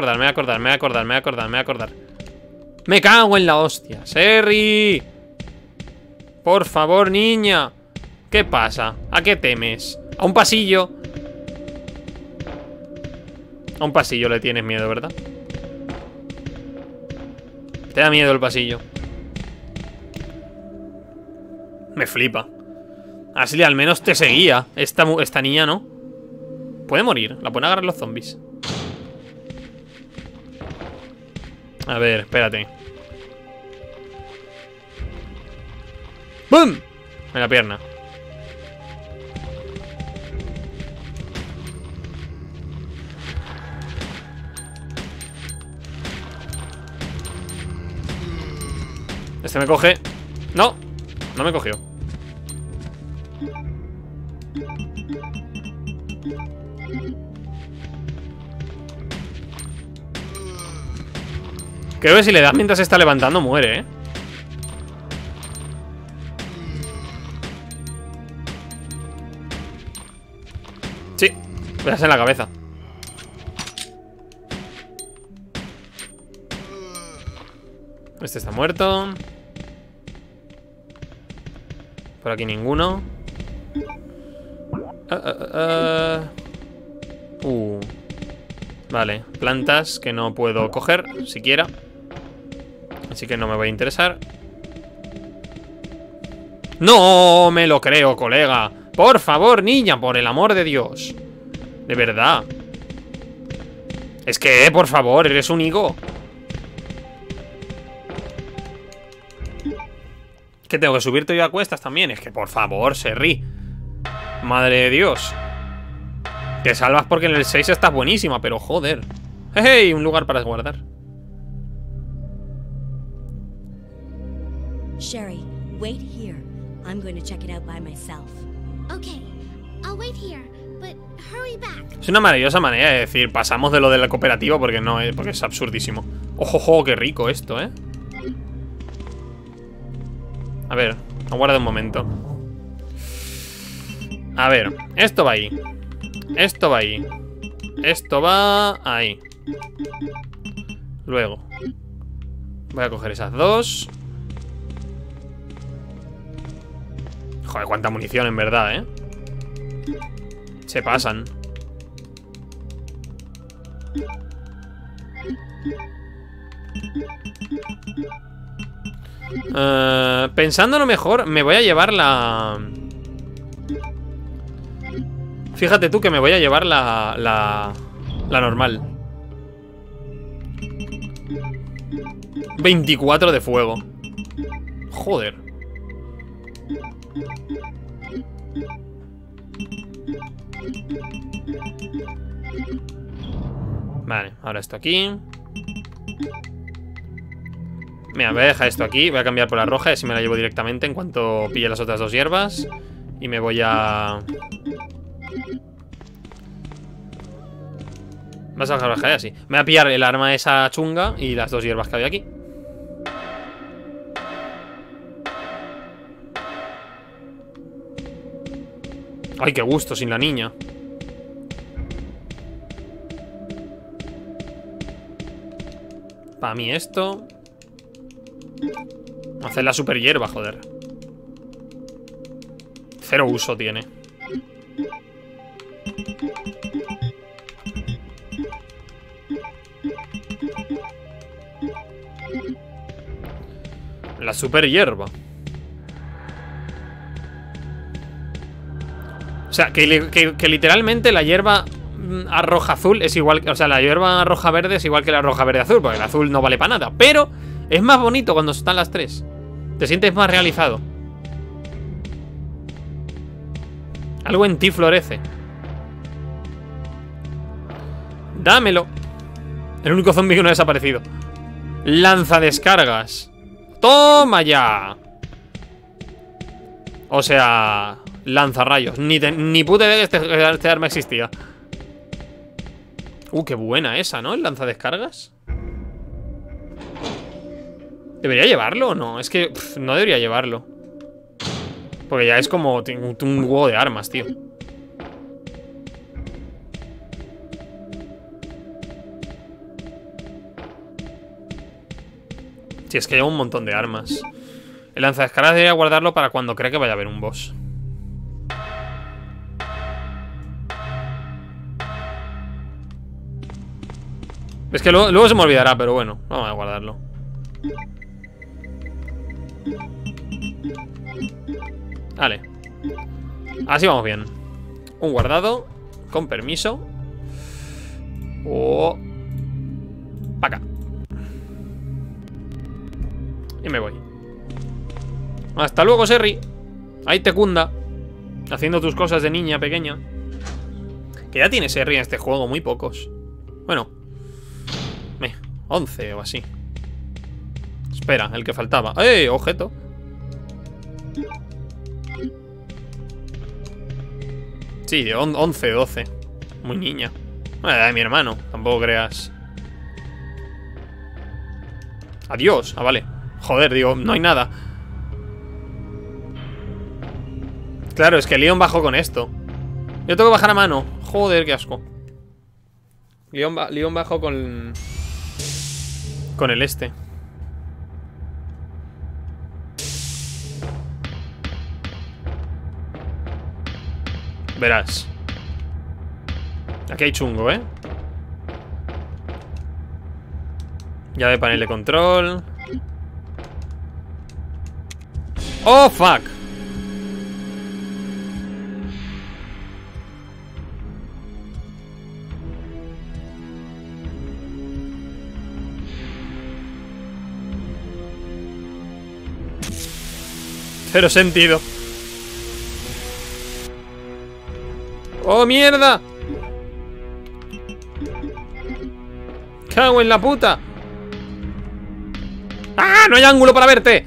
cago en la hostia! ¡Sherry! Por favor, niña. ¿Qué pasa? ¿A qué temes? A un pasillo. A un pasillo le tienes miedo, ¿verdad? Te da miedo el pasillo. Me flipa. Ashley al menos te seguía. Esta niña no. Puede morir. La pueden agarrar los zombies. A ver, espérate. ¡Bum! En la pierna. Este me coge. No, no me cogió. Creo que si le das mientras se está levantando muere, ¿eh? Sí, le das en la cabeza. Este está muerto. Por aquí ninguno. Vale, plantas que no puedo coger siquiera. Así que no me voy a interesar. No me lo creo, colega. Por favor, niña, por el amor de Dios. De verdad. Es que, por favor, eres un higo. Que tengo que subirte yo a cuestas también. Es que por favor, Sherry. Madre de Dios. Te salvas porque en el 6 estás buenísima, pero joder. ¡Hey! Un lugar para guardar. Sherry, wait here. I'm going to check it out by myself. Okay, I'll wait here, but hurry back. Es una maravillosa manera de decir, pasamos de lo de la cooperativa porque no, porque es absurdísimo. Ojo, qué rico esto, ¿eh? A ver, aguarda un momento. A ver, esto va ahí. Esto va ahí. Esto va ahí. Luego voy a coger esas dos. Joder, cuánta munición en verdad, ¿eh? Se pasan. Pensándolo mejor, me voy a llevar la... Fíjate tú que me voy a llevar la normal. 24 de fuego. Joder. Vale, ahora esto aquí. Mira, voy a dejar esto aquí. Voy a cambiar por la roja y así me la llevo directamente en cuanto pille las otras dos hierbas. Y me voy a... Vas a bajar así. Me voy a pillar el arma esa chunga y las dos hierbas que había aquí. Ay, qué gusto sin la niña. Para mí esto... Hacer la super hierba, joder. Cero uso tiene. La super hierba. O sea, que literalmente la hierba a roja azul es igual... O sea, la hierba a roja verde es igual que la roja verde azul, porque el azul no vale para nada, pero... Es más bonito cuando están las tres. Te sientes más realizado. Algo en ti florece. Dámelo. El único zombie que no ha desaparecido. Lanza descargas. ¡Toma ya! O sea, lanza rayos. Ni puta idea que este arma existía. Qué buena esa, ¿no? El lanza descargas. ¿Debería llevarlo o no? Es que no debería llevarlo. Porque ya es como un huevo de armas, tío. Sí, es que llevo un montón de armas. El lanzascaras debería guardarlo para cuando crea que vaya a haber un boss. Es que luego se me olvidará, pero bueno, vamos a guardarlo. Vale. Así vamos bien. Un guardado. Con permiso. O... para acá. Y me voy. Hasta luego, Sherry. Ahí te cunda. Haciendo tus cosas de niña pequeña. Que ya tiene Sherry en este juego, muy pocos. Bueno, 11 o así. Espera, el que faltaba. ¡Eh! Objeto. Sí, 11, 12. Muy niña. Bueno, la de mi hermano. Tampoco creas. Adiós. Ah, vale. Joder, digo, no hay nada. Claro, es que Leon bajó con esto. Yo tengo que bajar a mano. Joder, qué asco. Leon bajó con... con el este. Verás. Aquí hay chungo, ¿eh? Llave, panel de control. ¡Oh, fuck! Cero sentido. ¡Oh, mierda! ¡Cago en la puta! ¡Ah! ¡No hay ángulo para verte!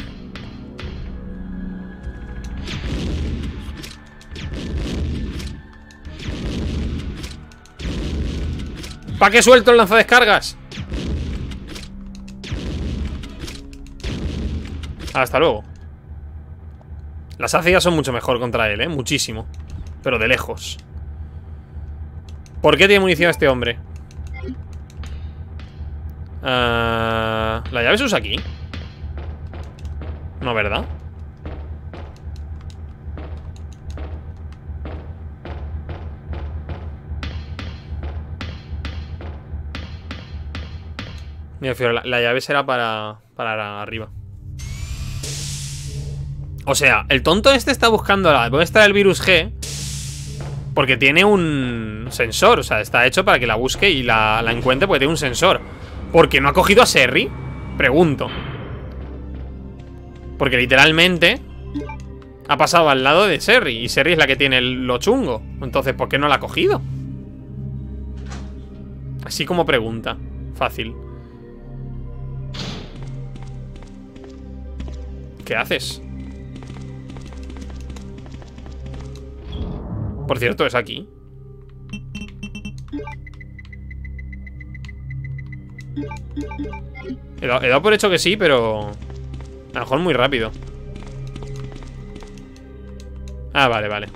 ¿Para qué suelto el lanzadescargas? Hasta luego. Las ácidas son mucho mejor contra él, ¿eh? Muchísimo. Pero de lejos. ¿Por qué tiene munición este hombre? ¿La llave se usa aquí? No, ¿verdad? Mira, Fiora, la llave será para arriba. O sea, el tonto este está buscando la... ¿Dónde está el virus G? Porque tiene un sensor. O sea, está hecho para que la busque y la encuentre porque tiene un sensor. ¿Por qué no ha cogido a Sherry? Pregunto. Porque literalmente ha pasado al lado de Sherry. Y Sherry es la que tiene lo chungo. Entonces, ¿por qué no la ha cogido? Así como pregunta. Fácil. ¿Qué haces? Por cierto, es aquí. He dado por hecho que sí, pero... a lo mejor muy rápido. Ah, vale, vale.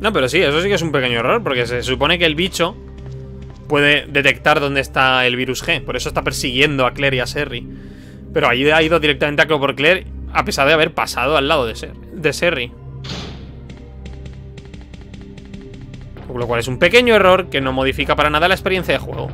No, pero sí, eso sí que es un pequeño error. Porque se supone que el bicho... puede detectar dónde está el virus G. Por eso está persiguiendo a Claire y a Sherry. Pero ahí ha ido directamente a por Claire, a pesar de haber pasado al lado de Sherry. Con lo cual es un pequeño error que no modifica para nada la experiencia de juego.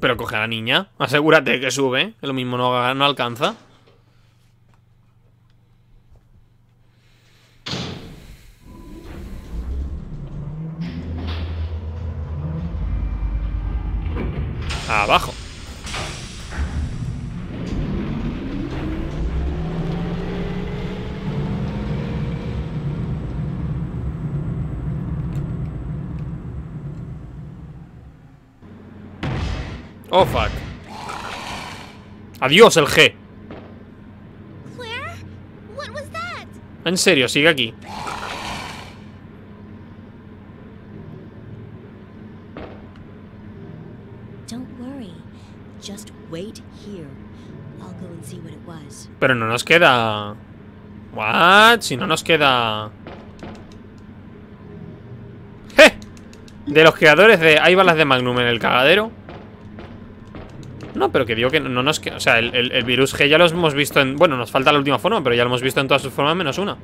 Pero coge a la niña. Asegúrate que sube. Lo mismo no alcanza. Abajo. Oh, fuck. Adiós, el G. Claire, what was that? En serio, sigue aquí. Pero no nos queda What? Si no nos queda... ¡Eh! De los creadores de... Hay balas de Magnum en el cagadero. No, pero que digo que no nos queda... O sea, el virus G ya lo hemos visto en... Bueno, nos falta la última forma, pero ya lo hemos visto en todas sus formas menos una.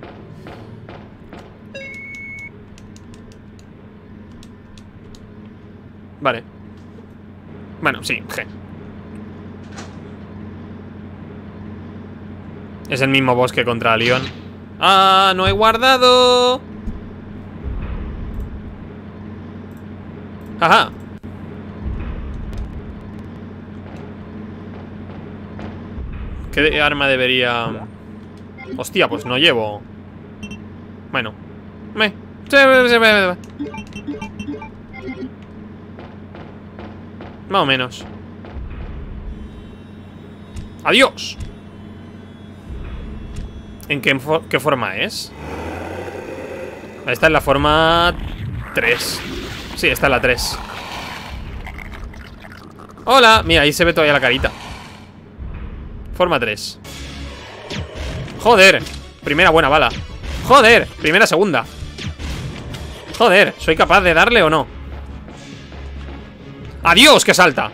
Vale. Bueno, sí, G. Es el mismo bosque contra Leon. ¡Ah! ¡No he guardado! ¡Ajá! ¿Qué arma debería...? Hostia, pues no llevo. Bueno. Más o menos. ¡Adiós! ¿En qué forma es? Esta es la forma 3. Sí, esta es la 3. ¡Hola! Mira, ahí se ve todavía la carita. Forma 3. ¡Joder! Primera buena bala. ¡Joder! Primera segunda. ¡Joder! ¿Soy capaz de darle o no? ¡Adiós! ¡Que salta!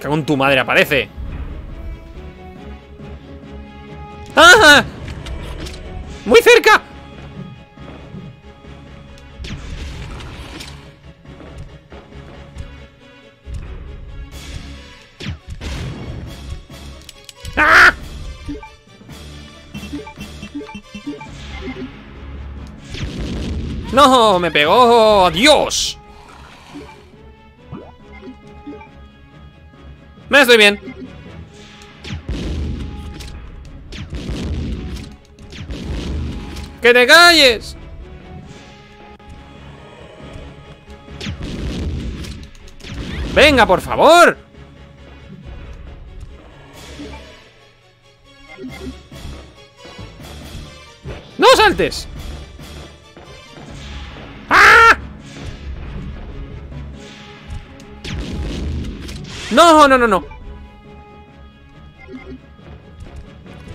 Cago en tu madre, aparece. ¡Ah! ¡Muy cerca! ¡Ah! ¡No! ¡Me pegó! ¡Adiós! Me estoy bien. ¡Que te calles! ¡Venga, por favor! ¡No saltes! No, no, no, no.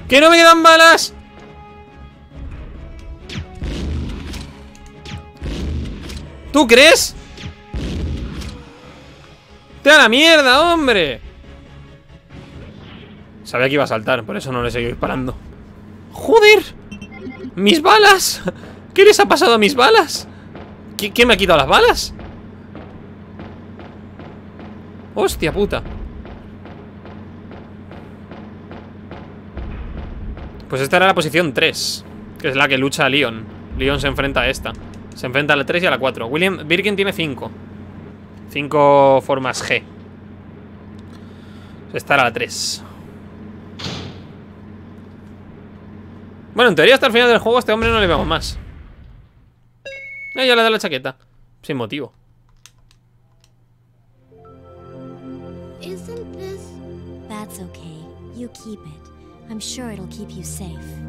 ¡Que no me quedan balas! ¿Tú crees? ¡Te da la mierda, hombre! Sabía que iba a saltar, por eso no le seguí disparando. ¡Joder! ¡Mis balas! ¿Qué les ha pasado a mis balas? ¿Quién me ha quitado las balas? ¡Hostia puta! Pues esta era la posición 3, que es la que lucha a Leon. Leon se enfrenta a esta. Se enfrenta a la 3 y a la 4. William Birkin tiene 5. 5 formas G. Esta era la 3. Bueno, en teoría hasta el final del juego a este hombre no le vemos más. Ya le da la chaqueta. Sin motivo.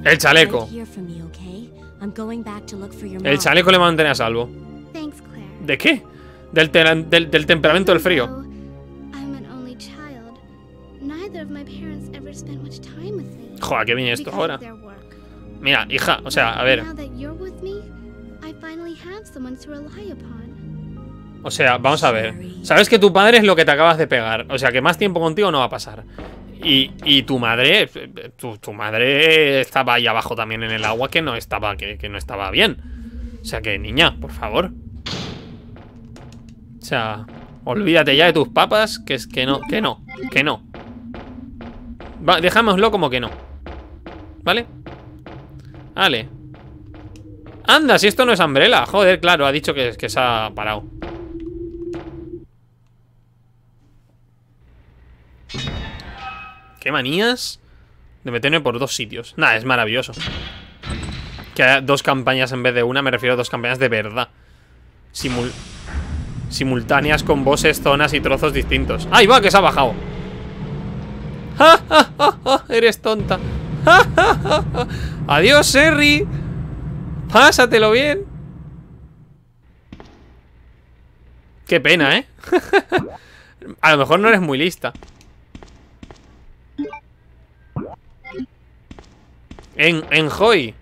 El chaleco. El chaleco le mantiene a salvo. ¿De qué? Del temperamento del frío. Joder, qué viene esto ahora. Mira, hija, o sea, a ver. O sea, vamos a ver. Sabes que tu padre es lo que te acabas de pegar. O sea, que más tiempo contigo no va a pasar. Y tu madre, tu madre estaba ahí abajo también en el agua, que no estaba, que no estaba bien. O sea, que niña, por favor. O sea, olvídate ya de tus papas, que es que no. Va, dejámoslo como que no. ¿Vale? Vale. Anda, si esto no es Umbrella. Joder, claro, ha dicho que se ha parado. Qué manías de meterme por dos sitios. Nada, es maravilloso. Que haya dos campañas en vez de una. Me refiero a dos campañas de verdad. Simultáneas con bosses, zonas y trozos distintos. ¡Ahí va, que se ha bajado! ¡Ja, ja, ja, ja! Eres tonta. ¡Ja, ja, ja, ja! ¡Adiós, Sherry! ¡Pásatelo bien! Qué pena, ¿eh? A lo mejor no eres muy lista. En Joy.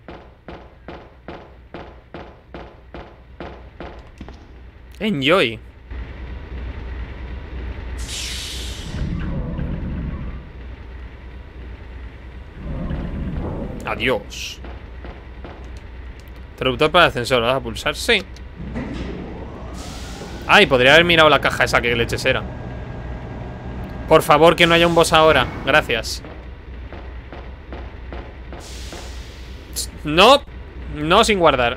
En Joy. Adiós. Interruptor para el ascensor, ¿lo vas a pulsar? Sí. Ay, podría haber mirado la caja esa, que leches era. Por favor, que no haya un boss ahora. Gracias. No, no sin guardar.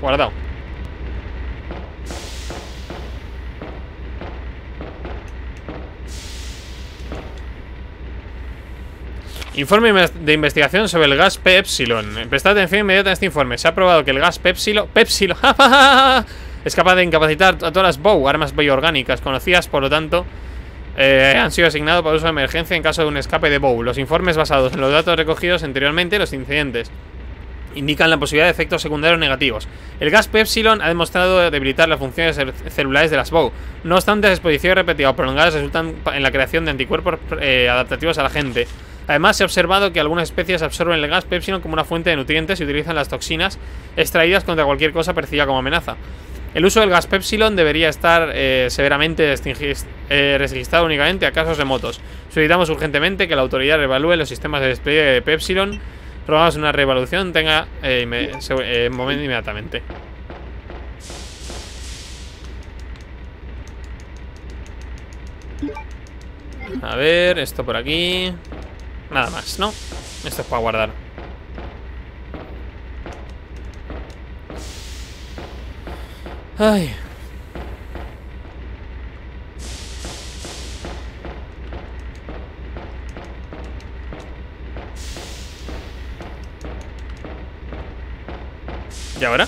Guardado. Informe de investigación sobre el gas P-Epsilon. Prestad atención inmediata a este informe. Se ha probado que el gas P-Epsilon es capaz de incapacitar a todas las BOW, armas bioorgánicas conocidas, por lo tanto, han sido asignados para uso de emergencia en caso de un escape de BOW. Los informes basados en los datos recogidos anteriormente, los incidentes, indican la posibilidad de efectos secundarios negativos. El gas P-Epsilon ha demostrado debilitar las funciones celulares de las BOW. No obstante, las exposiciones repetidas o prolongadas resultan en la creación de anticuerpos adaptativos a la gente. Además, se ha observado que algunas especies absorben el gas P-Epsilon como una fuente de nutrientes y utilizan las toxinas extraídas contra cualquier cosa percibida como amenaza. El uso del gas P-Epsilon debería estar severamente registrado únicamente a casos remotos. Solicitamos urgentemente que la autoridad revalúe los sistemas de despliegue de P-Epsilon. Rogamos una revaluación tenga momento inmediatamente. A ver, esto por aquí. Nada más, ¿no? Esto es para guardar. Ay. ¿Y ahora?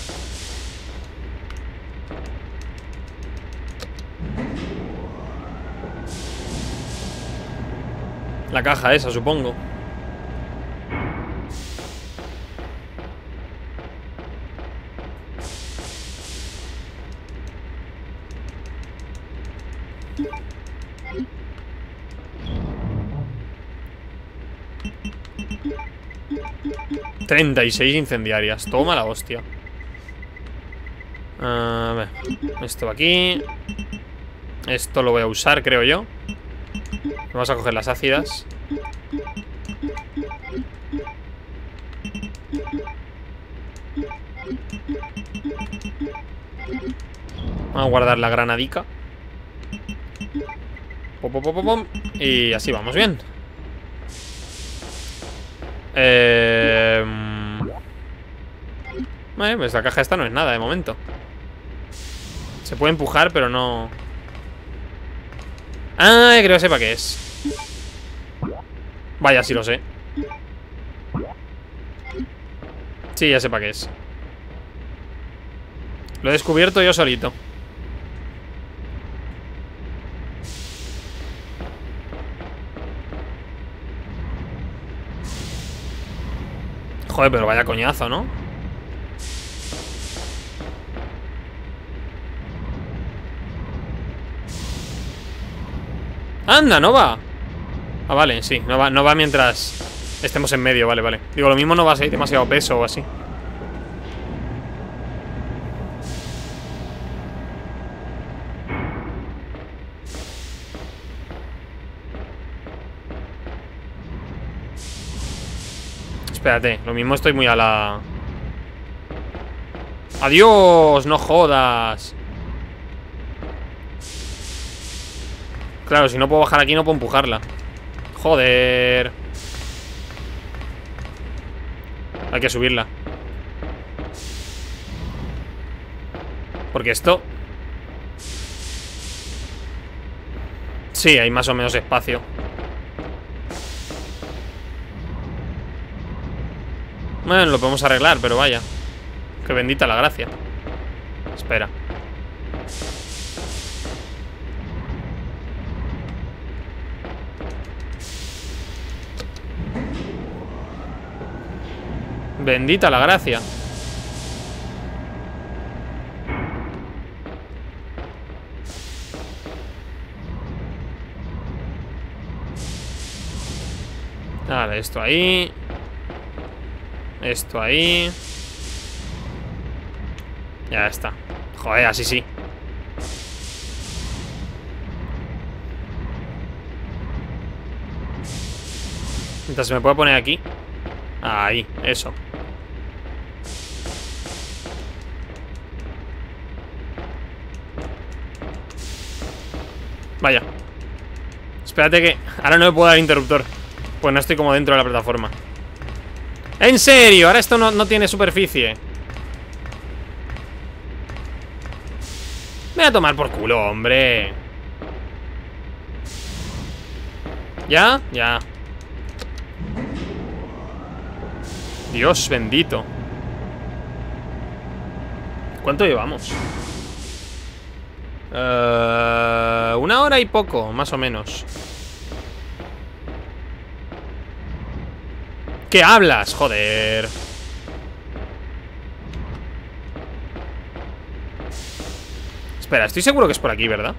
La caja esa, supongo. ¿36 incendiarias? Toma la hostia. A ver, esto aquí. Esto lo voy a usar, creo yo. Vamos a coger las ácidas. Vamos a guardar la granadica. Pum, pum, pum, pum. Y así vamos bien. Pues la caja esta no es nada de momento. Se puede empujar, pero no. Ah, creo que sepa qué es. Vaya, sí lo sé. Sí, ya sepa qué es. Lo he descubierto yo solito. Joder, pero vaya coñazo, ¿no? ¡Anda, no va! Ah, vale, sí, no va mientras estemos en medio, vale, vale. Digo, lo mismo no va a ser demasiado peso o así. Espérate, lo mismo estoy muy a la... ¡Adiós! ¡No jodas! Claro, si no puedo bajar aquí, no puedo empujarla. Joder. Hay que subirla. Porque esto... Sí, hay más o menos espacio. Bueno, lo podemos arreglar, pero vaya. Qué bendita la gracia. Espera. Bendita la gracia. Vale, esto ahí. Esto ahí. Ya está. Joder, así sí. Mientras se me puede poner aquí. Ahí, eso. Vaya. Espérate que... Ahora no me puedo dar interruptor. Pues no estoy como dentro de la plataforma. ¡En serio! Ahora esto no tiene superficie. Me voy a tomar por culo, hombre. ¿Ya? Ya. Dios bendito. ¿Cuánto llevamos? 1 hora y poco, más o menos. ¿Qué hablas? Joder. Espera, estoy seguro que es por aquí, ¿verdad?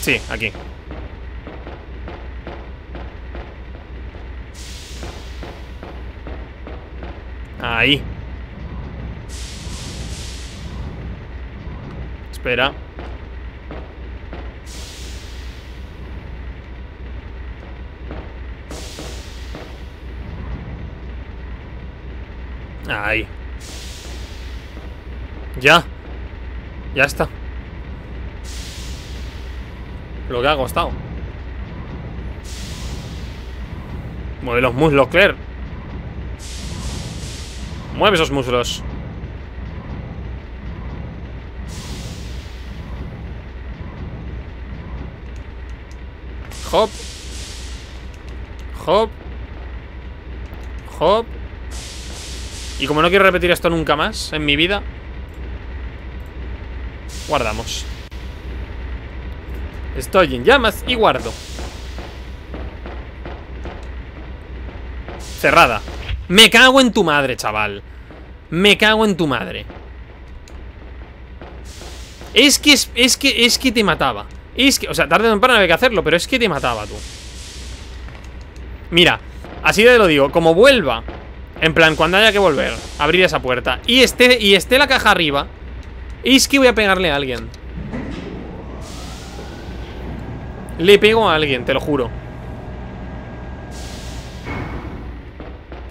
Sí, aquí. Ahí. Espera. Ahí. Ya. Ya está. Lo que ha costado. Mueve los muslos, Claire. Mueve esos muslos. Hop. Hop. Hop. Y como no quiero repetir esto nunca más en mi vida, guardamos. Estoy en llamas y guardo. Cerrada. Me cago en tu madre, chaval. Me cago en tu madre. Es que te mataba. Es que, o sea, tarde o temprano había que hacerlo, pero es que te mataba, tú. Mira, así te lo digo. Como vuelva, en plan, cuando haya que volver, abrir esa puerta y esté la caja arriba, es que voy a pegarle a alguien. Le pego a alguien, te lo juro.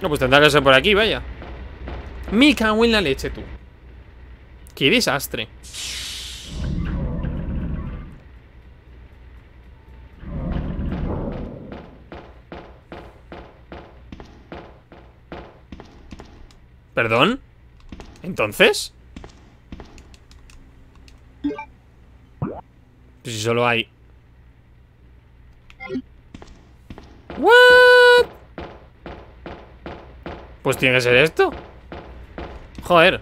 No, pues tendrá que ser por aquí, vaya. Me cago en la leche, tú. Qué desastre. ¿Perdón? ¿Entonces? Pues si solo hay... ¿What? Pues tiene que ser esto. Joder.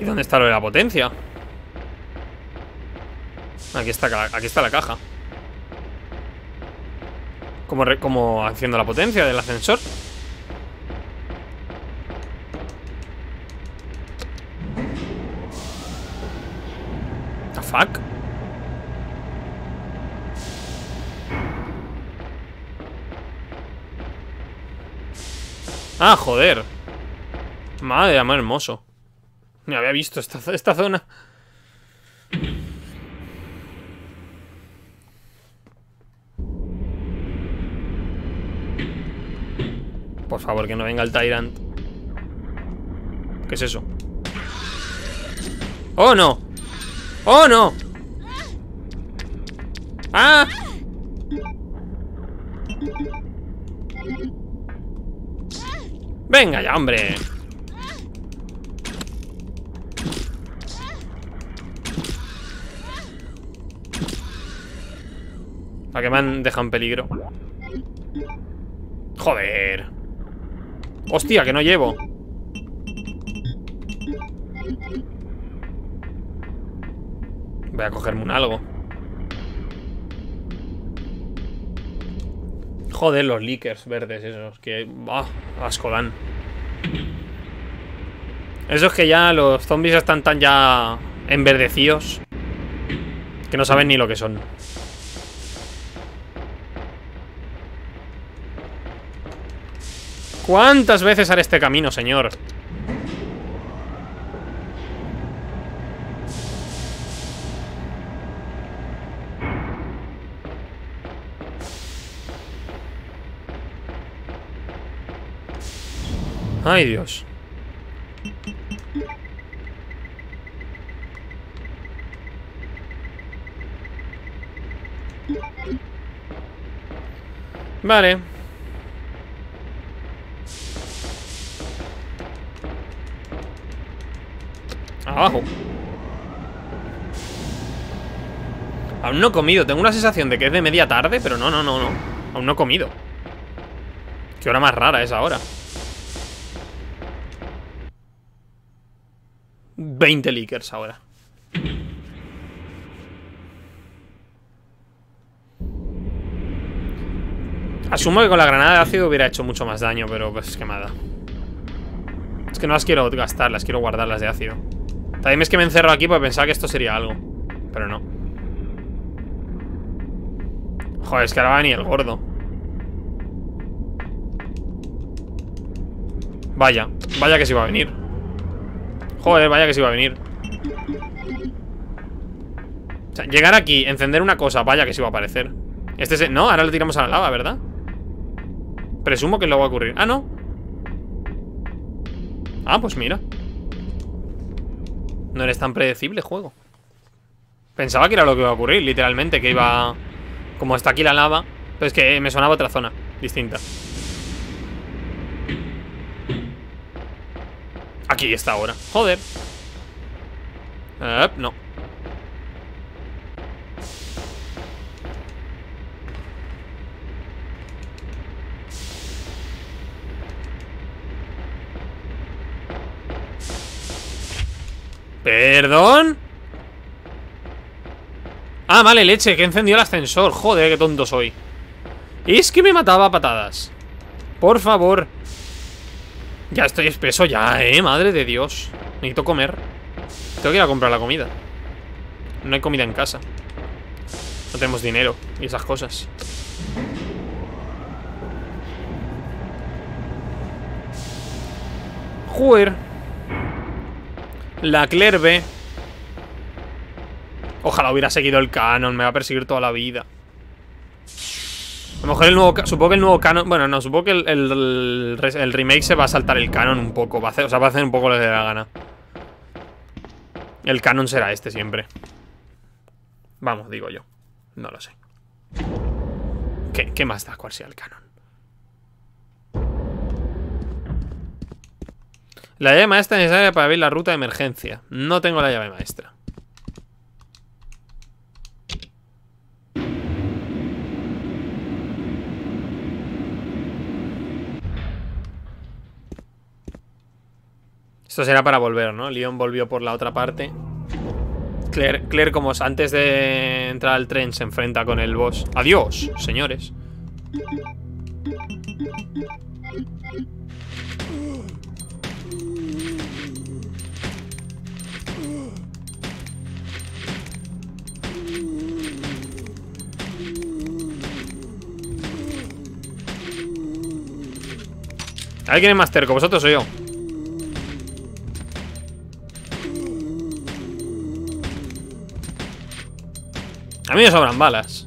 ¿Y dónde está lo de la potencia? Aquí está la caja. ¿Cómo haciendo la potencia del ascensor? The fuck. Ah, joder. Madre de amor hermoso. Ni había visto esta zona. Por favor, que no venga el Tyrant. ¿Qué es eso? ¡Oh, no! ¡Oh, no! ¡Ah! ¡Venga ya, hombre! ¿A que me han dejado en peligro? ¡Joder! Hostia, que no llevo. Voy a cogerme un algo. Joder, los lickers verdes esos. Que asco dan. Eso es que ya los zombies están tan ya enverdecidos que no saben ni lo que son. ¿Cuántas veces haré este camino, señor? Ay, Dios. Vale. Abajo. Aún no he comido. Tengo una sensación de que es de media tarde, pero no. Aún no he comido. Qué hora más rara es ahora. 20 leakers ahora. Asumo que con la granada de ácido hubiera hecho mucho más daño, pero pues que nada. Es que no las quiero gastar, las quiero guardar, las de ácido. También es que me encerro aquí porque pensaba que esto sería algo, pero no. Joder, es que ahora va ni el gordo. Vaya que sí va a venir. Joder, vaya que sí va a venir. O sea, llegar aquí, encender una cosa, vaya que sí va a aparecer. No, ahora lo tiramos a la lava, ¿verdad? Presumo que lo va a ocurrir. Ah, no. Ah, pues mira. No eres tan predecible, juego. Pensaba que era lo que iba a ocurrir, literalmente, que iba... Como está aquí la lava, pero es que me sonaba otra zona distinta. Aquí está ahora. Joder. No. ¿Perdón? Ah, vale, leche, que encendió el ascensor. Joder, qué tonto soy. Es que me mataba a patadas. Por favor. Ya estoy espeso ya, madre de Dios. Necesito comer. Tengo que ir a comprar la comida. No hay comida en casa. No tenemos dinero y esas cosas. Joder. La Claire B. Ojalá hubiera seguido el canon. Me va a perseguir toda la vida. A lo mejor el nuevo... Supongo que el nuevo canon... Bueno, no, supongo que el remake se va a saltar el canon un poco. Va a hacer un poco lo que le dé la gana. El canon será este siempre. Vamos, digo yo. No lo sé. ¿Qué más da cuál sea el canon? La llave maestra es necesaria para abrir la ruta de emergencia. No tengo la llave maestra. Esto será para volver, ¿no? Leon volvió por la otra parte. Claire, como antes de entrar al tren, se enfrenta con el boss. ¡Adiós, señores! A ver quién es más terco, vosotros o yo. A mí me sobran balas.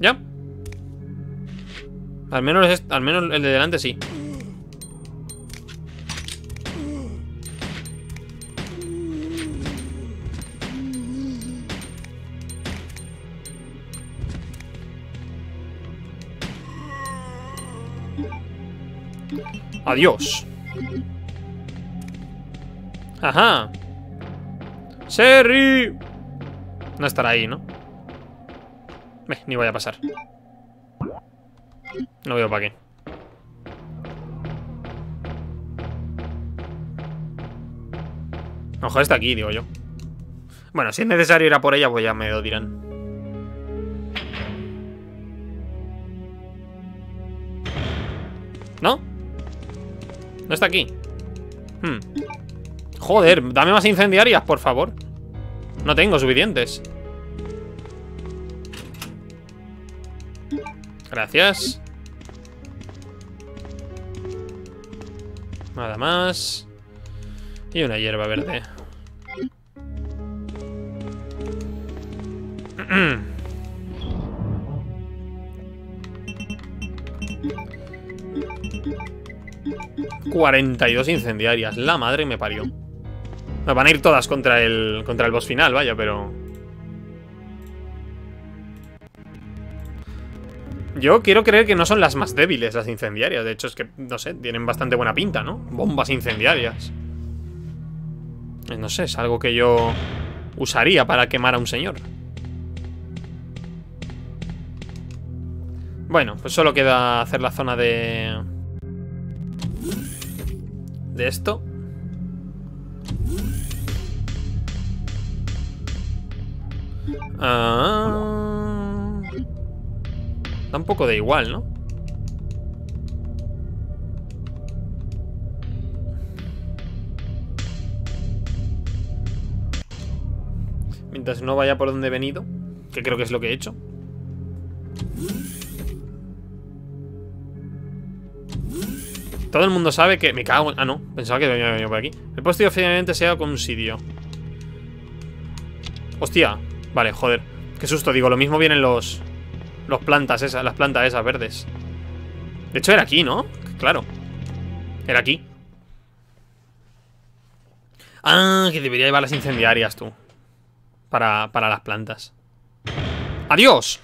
¿Ya? Al menos el de delante sí. Adiós. Ajá. Sherry. No estará ahí, ¿no? Ni voy a pasar. No veo para qué. Ojo, está aquí, digo yo. Bueno, si es necesario ir a por ella, pues ya me lo dirán. ¿No? No está aquí. Joder, dame más incendiarias, por favor. No tengo suficientes. Gracias. Nada más. Y una hierba verde. ...42 incendiarias. La madre me parió. Me van a ir todas contra el boss final, vaya, pero... Yo quiero creer que no son las más débiles las incendiarias. De hecho, es que, no sé, tienen bastante buena pinta, ¿no? Bombas incendiarias. No sé, es algo que yo usaría para quemar a un señor. Bueno, pues solo queda hacer la zona de... de esto. Da un poco de igual, ¿no? Mientras no vaya por donde he venido, que creo que es lo que he hecho. Todo el mundo sabe que... Me cago en... Ah, no. Pensaba que había venido por aquí. El poste oficialmente se ha concedido. Hostia. Vale, joder. Qué susto. Digo, lo mismo vienen los... Los plantas esas, las plantas esas verdes. De hecho era aquí, ¿no? Claro. Era aquí. Ah, que debería llevar las incendiarias, tú. Para las plantas. ¡Adiós!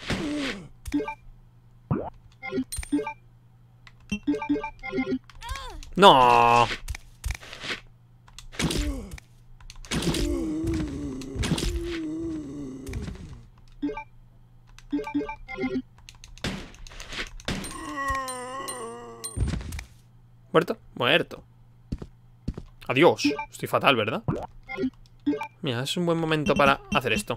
¡No! ¿Muerto? Muerto. Adiós. Estoy fatal, ¿verdad? Mira, es un buen momento para hacer esto.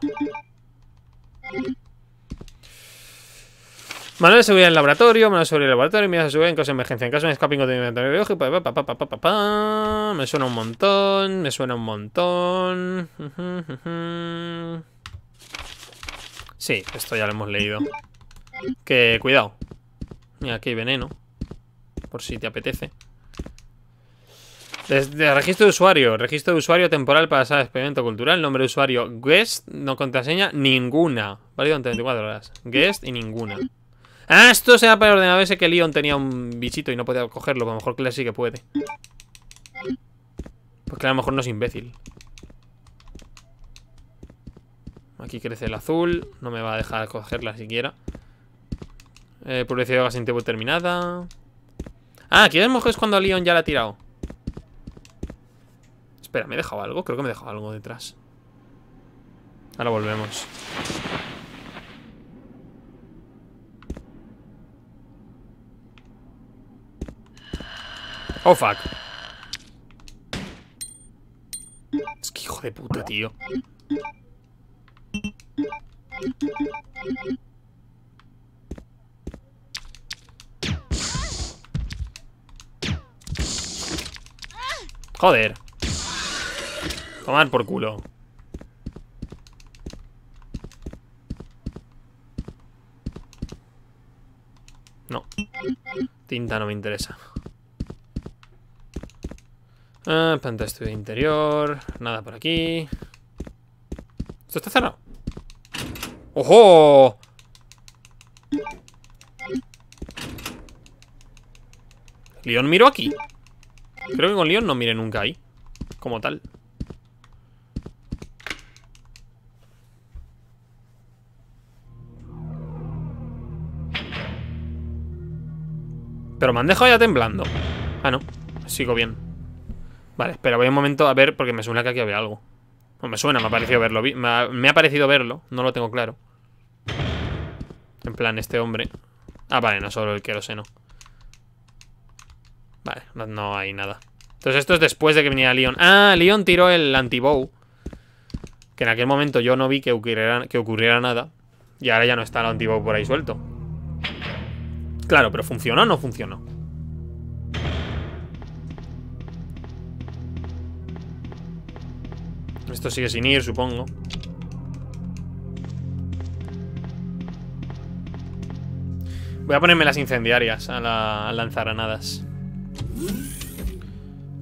Manual de seguridad en el laboratorio. Manual de seguridad en el laboratorio. Mira, se sube en caso de emergencia. En caso de escaping de inventario biológico. Me suena un montón. Me suena un montón. Sí, esto ya lo hemos leído. Que cuidado. Mira, aquí hay veneno. Por si te apetece. Desde registro de usuario. Registro de usuario temporal para sala de experimento cultural. Nombre de usuario. Guest. No contraseña. Ninguna. Válido en 24 horas. Guest y ninguna. Ah, esto será para el ordenador ese que Leon tenía un bichito y no podía cogerlo. Pero a lo mejor Claire sí que puede. Pues Claire a lo mejor no es imbécil. Aquí crece el azul. No me va a dejar cogerla siquiera. Publicidad de gas en tiempo terminada. Ah, aquí vemos que es cuando Leon ya la ha tirado. Espera, ¿me he dejado algo? Creo que me he dejado algo detrás. Ahora volvemos. Oh, fuck. Es que hijo de puta, tío. Joder. Tomar por culo. No. Tinta no me interesa. Ah, planta de estudio interior. Nada por aquí. ¿Esto está cerrado? ¡Ojo! Leon miró aquí. Creo que con Leon no mire nunca ahí. Como tal. Pero me han dejado ya temblando. Ah, no. Sigo bien. Vale, espera, voy un momento a ver porque me suena que aquí había algo. No me suena, me ha parecido verlo. Me ha parecido verlo, no lo tengo claro. En plan, este hombre. Ah, vale, no solo el queroseno. Vale, no hay nada. Entonces esto es después de que venía Leon. Ah, Leon tiró el antibow. Que en aquel momento yo no vi que ocurriera nada. Y ahora ya no está el antibow por ahí suelto. Claro, pero ¿funcionó o no funcionó? Esto sigue sin ir, supongo. Voy a ponerme las incendiarias a la lanzagranadas.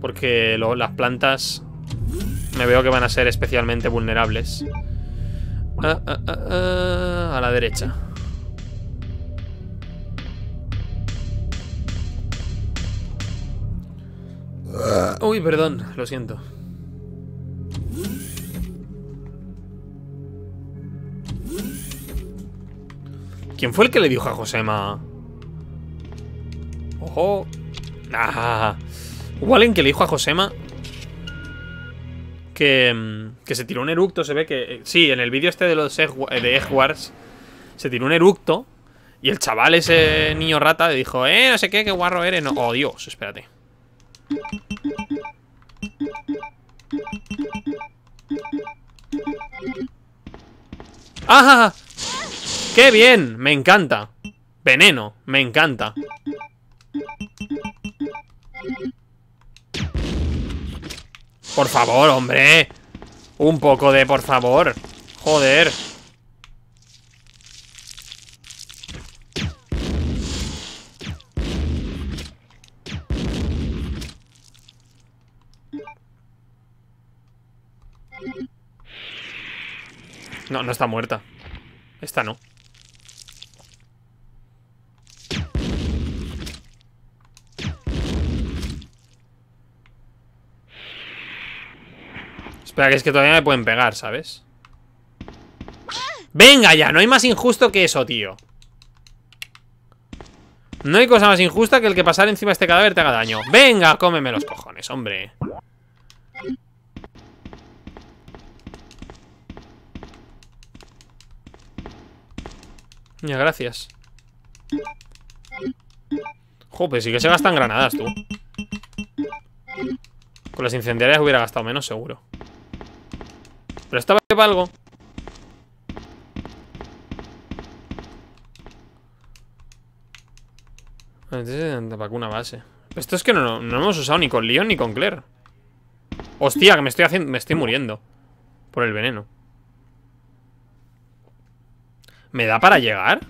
Porque las plantas me veo que van a ser especialmente vulnerables. A la derecha. Uy, perdón, lo siento. ¿Quién fue el que le dijo a Josema? Ojo. Ah, hubo alguien que le dijo a Josema que se tiró un eructo. Se ve que... Sí, en el vídeo este de los Edwards se tiró un eructo y el chaval, ese niño rata, le dijo, no sé qué guarro eres. No. Oh, Dios, espérate. ¡Ajá! ¡Qué bien! Me encanta. Veneno, me encanta. Por favor, hombre. Un poco de por favor. Joder. No, no está muerta. Esta no. Espera, que es que todavía me pueden pegar, ¿sabes? ¡Venga ya! No hay más injusto que eso, tío. No hay cosa más injusta que el que pasar encima de este cadáver te haga daño. ¡Venga! Cómeme los cojones, hombre. Ya, gracias. Joder, sí que se gastan granadas, tú. Con las incendiarias hubiera gastado menos, seguro. Pero estaba para algo. Para una base. Esto es que no hemos usado ni con Leon ni con Claire. Hostia, que me estoy muriendo por el veneno. ¿Me da para llegar?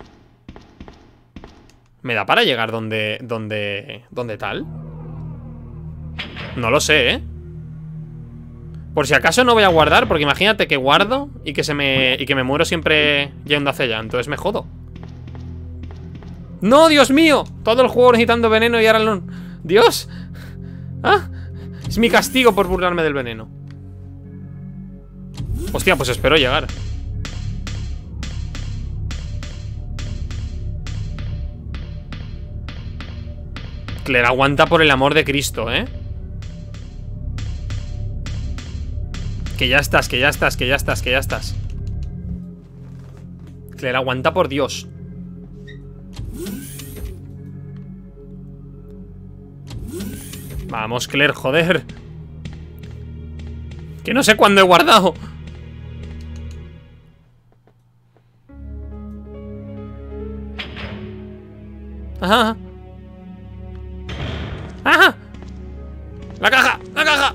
¿Me da para llegar donde tal? No lo sé, ¿eh? Por si acaso no voy a guardar, porque imagínate que guardo y que me muero siempre yendo hacia allá. Entonces me jodo. ¡No, Dios mío! Todo el juego necesitando veneno y ahora no... ¡Dios! ¡Ah! Es mi castigo por burlarme del veneno. Hostia, pues espero llegar. Claire, aguanta por el amor de Cristo, ¿eh? Que ya estás, que ya estás, que ya estás, que ya estás. Claire, aguanta por Dios. Vamos, Claire, joder. Que no sé cuándo he guardado. Ajá. ¡Ajá! ¡La caja! ¡La caja!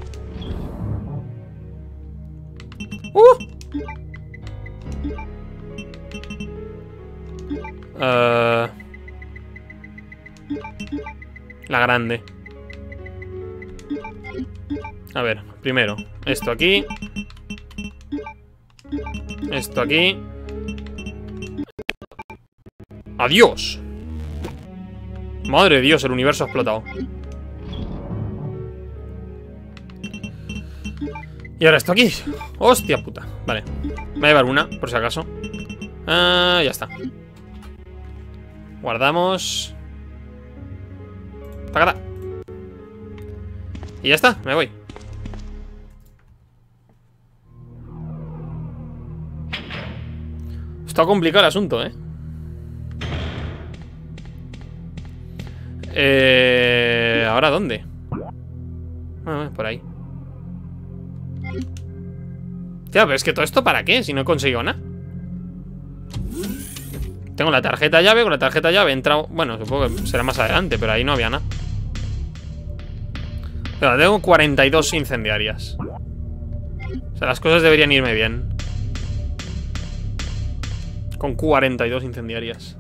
La grande. A ver, primero esto aquí. Esto aquí. ¡Adiós! Madre de Dios, el universo ha explotado. Y ahora esto aquí. Hostia puta. Vale. Me voy a llevar una, por si acaso. Ya está. Guardamos. Tacata. Y ya está, me voy. Está complicado el asunto, ¿eh? ¿Ahora dónde? Ah, por ahí. Tía, pero es que todo esto ¿para qué? Si no he conseguido nada. Tengo la tarjeta llave, con la tarjeta llave he entrado. Bueno, supongo que será más adelante, pero ahí no había nada. Pero tengo 42 incendiarias. sea, las cosas deberían irme bien. Con 42 incendiarias.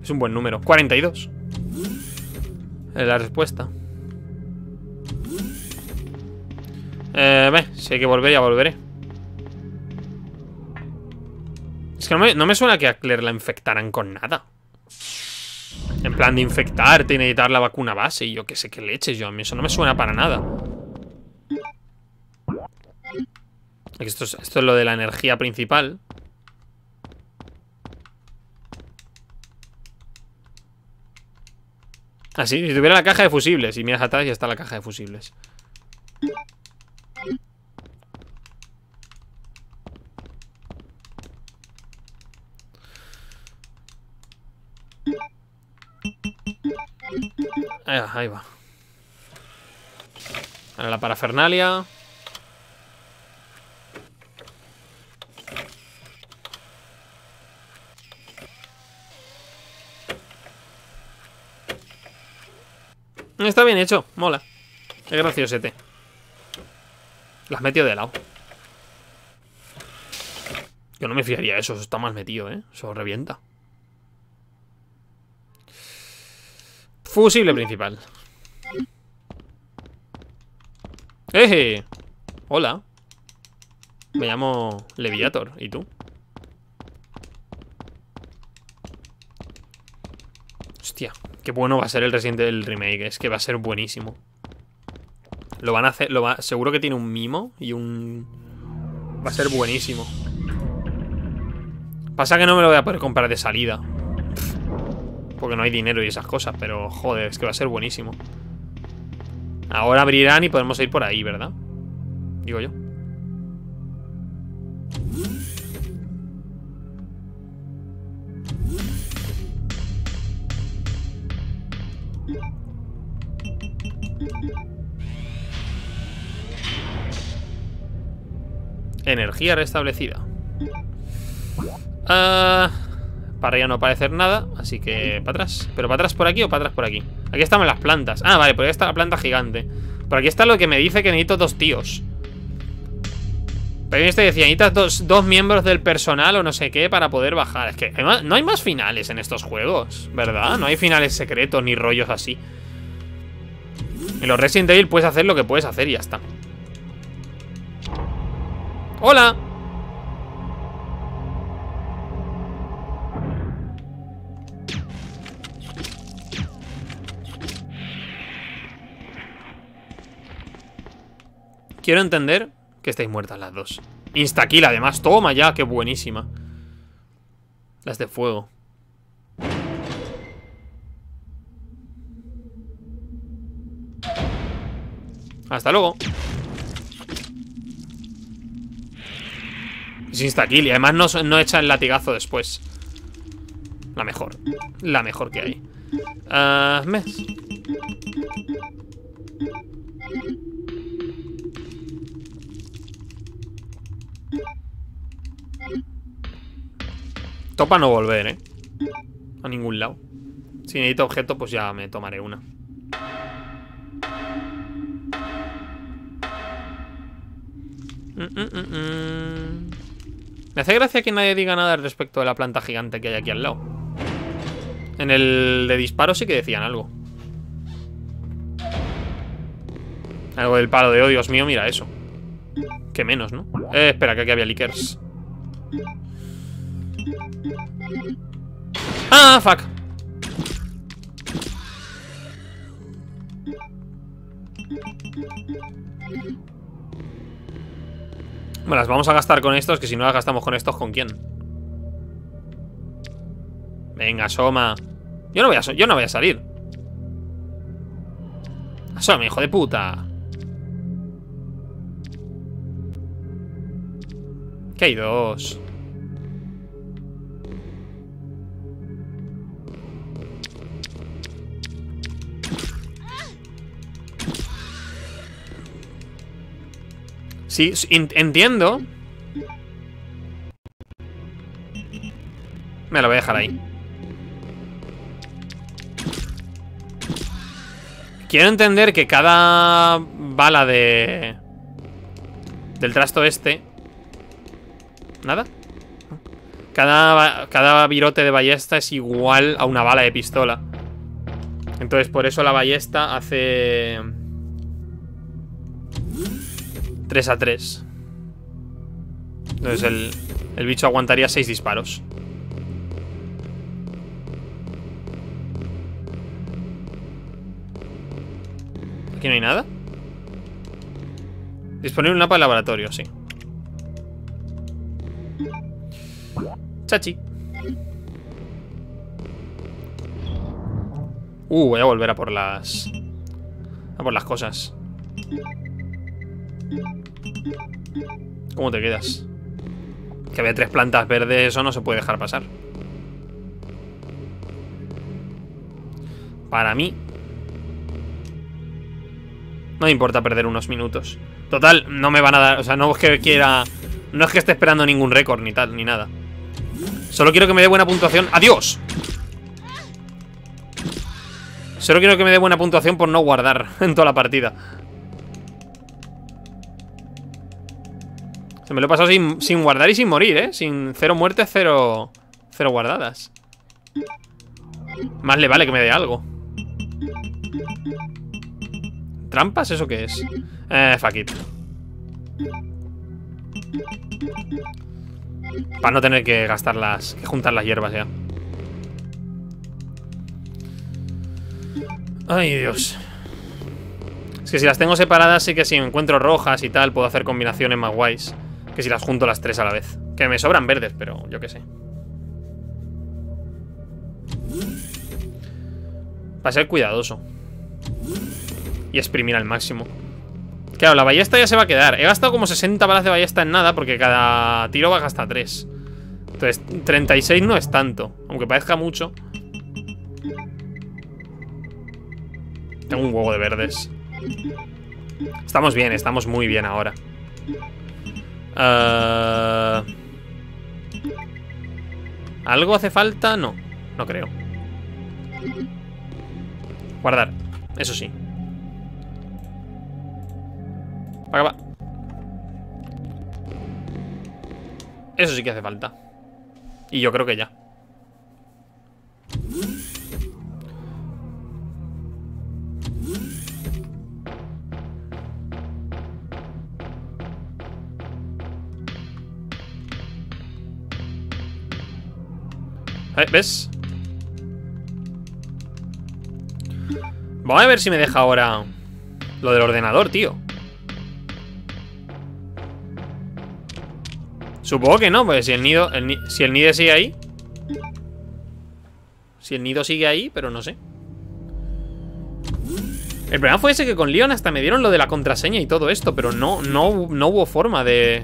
Es un buen número. 42. Es la respuesta. Si hay que volver, ya volveré. Es que no me suena que a Claire la infectaran con nada. En plan de infectarte y necesitar la vacuna base y yo qué sé qué leches. Yo a mí eso no me suena para nada. Esto es lo de la energía principal. Así, si tuviera la caja de fusibles. Y miras atrás y ya está la caja de fusibles. Ahí va. Ahora la parafernalia. Está bien hecho, mola. Qué graciosete. Las metió de lado. Yo no me fijaría de eso, eso está más metido, ¿eh? Eso revienta. Fusible principal. ¡Eh! Hola. Me llamo Levillator. ¿Y tú? Hostia, qué bueno va a ser el Resident Evil remake. Es que va a ser buenísimo. Lo van a hacer. Seguro que tiene un mimo y un. Va a ser buenísimo. Pasa que no me lo voy a poder comprar de salida. Porque no hay dinero y esas cosas. Pero, joder, es que va a ser buenísimo. Ahora abrirán y podemos ir por ahí, ¿verdad? Digo yo. Energía restablecida. Para ya no aparecer nada, así que para atrás. ¿Pero para atrás por aquí o para atrás por aquí? Aquí estamos las plantas. Ah, vale, por aquí está la planta gigante. Por aquí está lo que me dice que necesito dos tíos. Pero este decía, necesitas dos miembros del personal o no sé qué para poder bajar. Es que no hay más finales en estos juegos, ¿verdad? No hay finales secretos ni rollos así. En los Resident Evil puedes hacer lo que puedes hacer y ya está. ¡Hola! Quiero entender que estáis muertas las dos. Instakill, además. Toma ya, qué buenísima. Las de fuego. Hasta luego. Es Instakill y además no echa el latigazo después. La mejor. La mejor que hay. Topa no volver, ¿eh? A ningún lado. Si necesito objeto, pues ya me tomaré una. Me hace gracia que nadie diga nada respecto de la planta gigante que hay aquí al lado. En el de disparo sí que decían algo. Algo del palo de, oh, Dios mío, mira eso. Que menos, ¿no? Espera, que aquí había leakers. Ah, fuck. Bueno, las vamos a gastar con estos, que si no las gastamos con estos, ¿con quién? Venga, asoma. Yo no voy a salir. Asoma, hijo de puta. Que hay dos. Sí, entiendo. Me lo voy a dejar ahí. Quiero entender que cada bala de del trasto este. ¿Nada? Cada virote de ballesta es igual a una bala de pistola. Entonces por eso la ballesta hace 3-3. Entonces el bicho aguantaría 6 disparos. ¿Aquí no hay nada? Disponer un mapa de laboratorio, sí. Chachi. Voy a volver a por las... a por las cosas. ¿Cómo te quedas? Que había 3 plantas verdes, eso no se puede dejar pasar. Para mí no me importa perder unos minutos. Total, no me van a dar... O sea, no es que quiera... No es que esté esperando ningún récord ni tal, ni nada. Solo quiero que me dé buena puntuación. ¡Adiós! Solo quiero que me dé buena puntuación por no guardar en toda la partida. Se me lo he pasado sin guardar y sin morir, ¿eh? Sin 0 muertes, 0 guardadas. Más le vale que me dé algo. ¿Trampas? ¿Eso qué es? Fuck it. Para no tener que gastar que juntar las hierbas ya. Ay, Dios. Es que si las tengo separadas, sí que si encuentro rojas y tal, puedo hacer combinaciones más guays que si las junto las 3 a la vez. Que me sobran verdes, pero yo qué sé. Para ser cuidadoso y exprimir al máximo. Claro, la ballesta ya se va a quedar. He gastado como 60 balas de ballesta en nada, porque cada tiro va a gastar 3. Entonces, 36 no es tanto, aunque parezca mucho. Tengo un huevo de verdes. Estamos bien, estamos muy bien ahora. ¿Algo hace falta? No, no creo. Guardar, eso sí. Acaba. Eso sí que hace falta. Y yo creo que ya. ¿Ves? Vamos a ver si me deja ahora lo del ordenador, tío. Supongo que no, pues si el nido sigue ahí. Si el nido sigue ahí, pero no sé. El problema fue ese que con Leon hasta me dieron lo de la contraseña y todo esto, pero no hubo forma de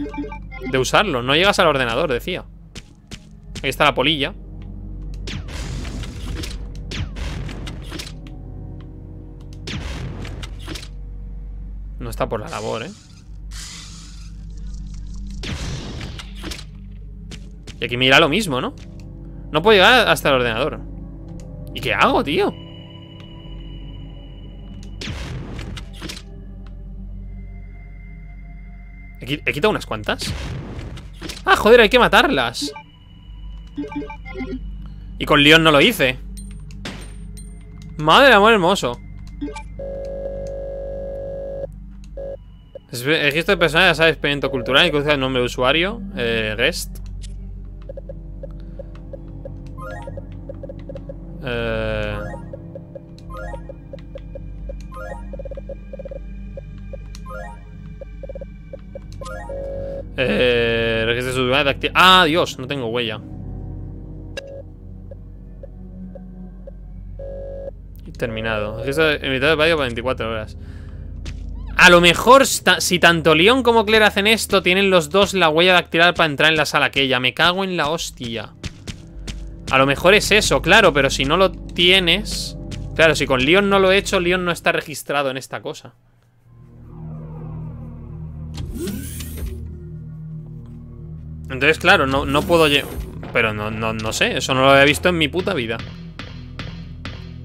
usarlo. No llegas al ordenador, decía. Ahí está la polilla. No está por la labor, ¿eh? Y aquí me irá lo mismo, ¿no? No puedo llegar hasta el ordenador. ¿Y qué hago, tío? ¿He quitado unas cuantas? ¡Ah, joder! Hay que matarlas. Y con Leon no lo hice. ¡Madre de amor hermoso! El registro de personajes, ¿sabes? Experimento cultural. Y cruza el nombre de usuario. Guest. Registro de actividad. ¡Ah, Dios! No tengo huella. Terminado. Registro de invitado de patio para 24 horas. A lo mejor, si tanto Leon como Claire hacen esto, tienen los dos la huella dactilar para entrar en la sala aquella. Me cago en la hostia. A lo mejor es eso, claro, pero si no lo tienes... Claro, si con Leon no lo he hecho, Leon no está registrado en esta cosa. Entonces, claro, no puedo... Pero no sé, eso no lo había visto en mi puta vida.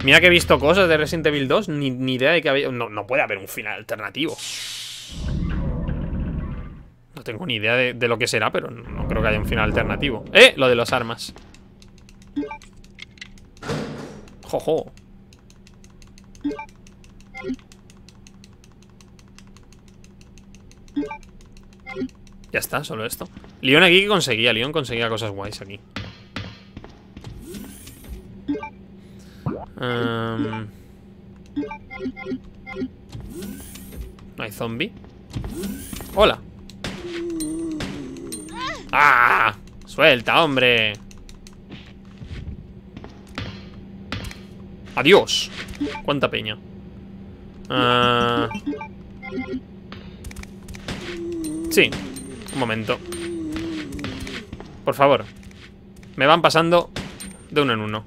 Mira que he visto cosas de Resident Evil 2, ni idea de que había... No puede haber un final alternativo. tengo ni idea de lo que será, pero no creo que haya un final alternativo. ¡Eh! Lo de las armas. ¡Jojo! Ya está, solo esto. Leon aquí que conseguía. Leon conseguía cosas guays aquí. No hay zombie. Hola. ¡Ah! Suelta, hombre. Adiós. Cuánta peña. Sí. Un momento. Por favor. Me van pasando de uno en uno.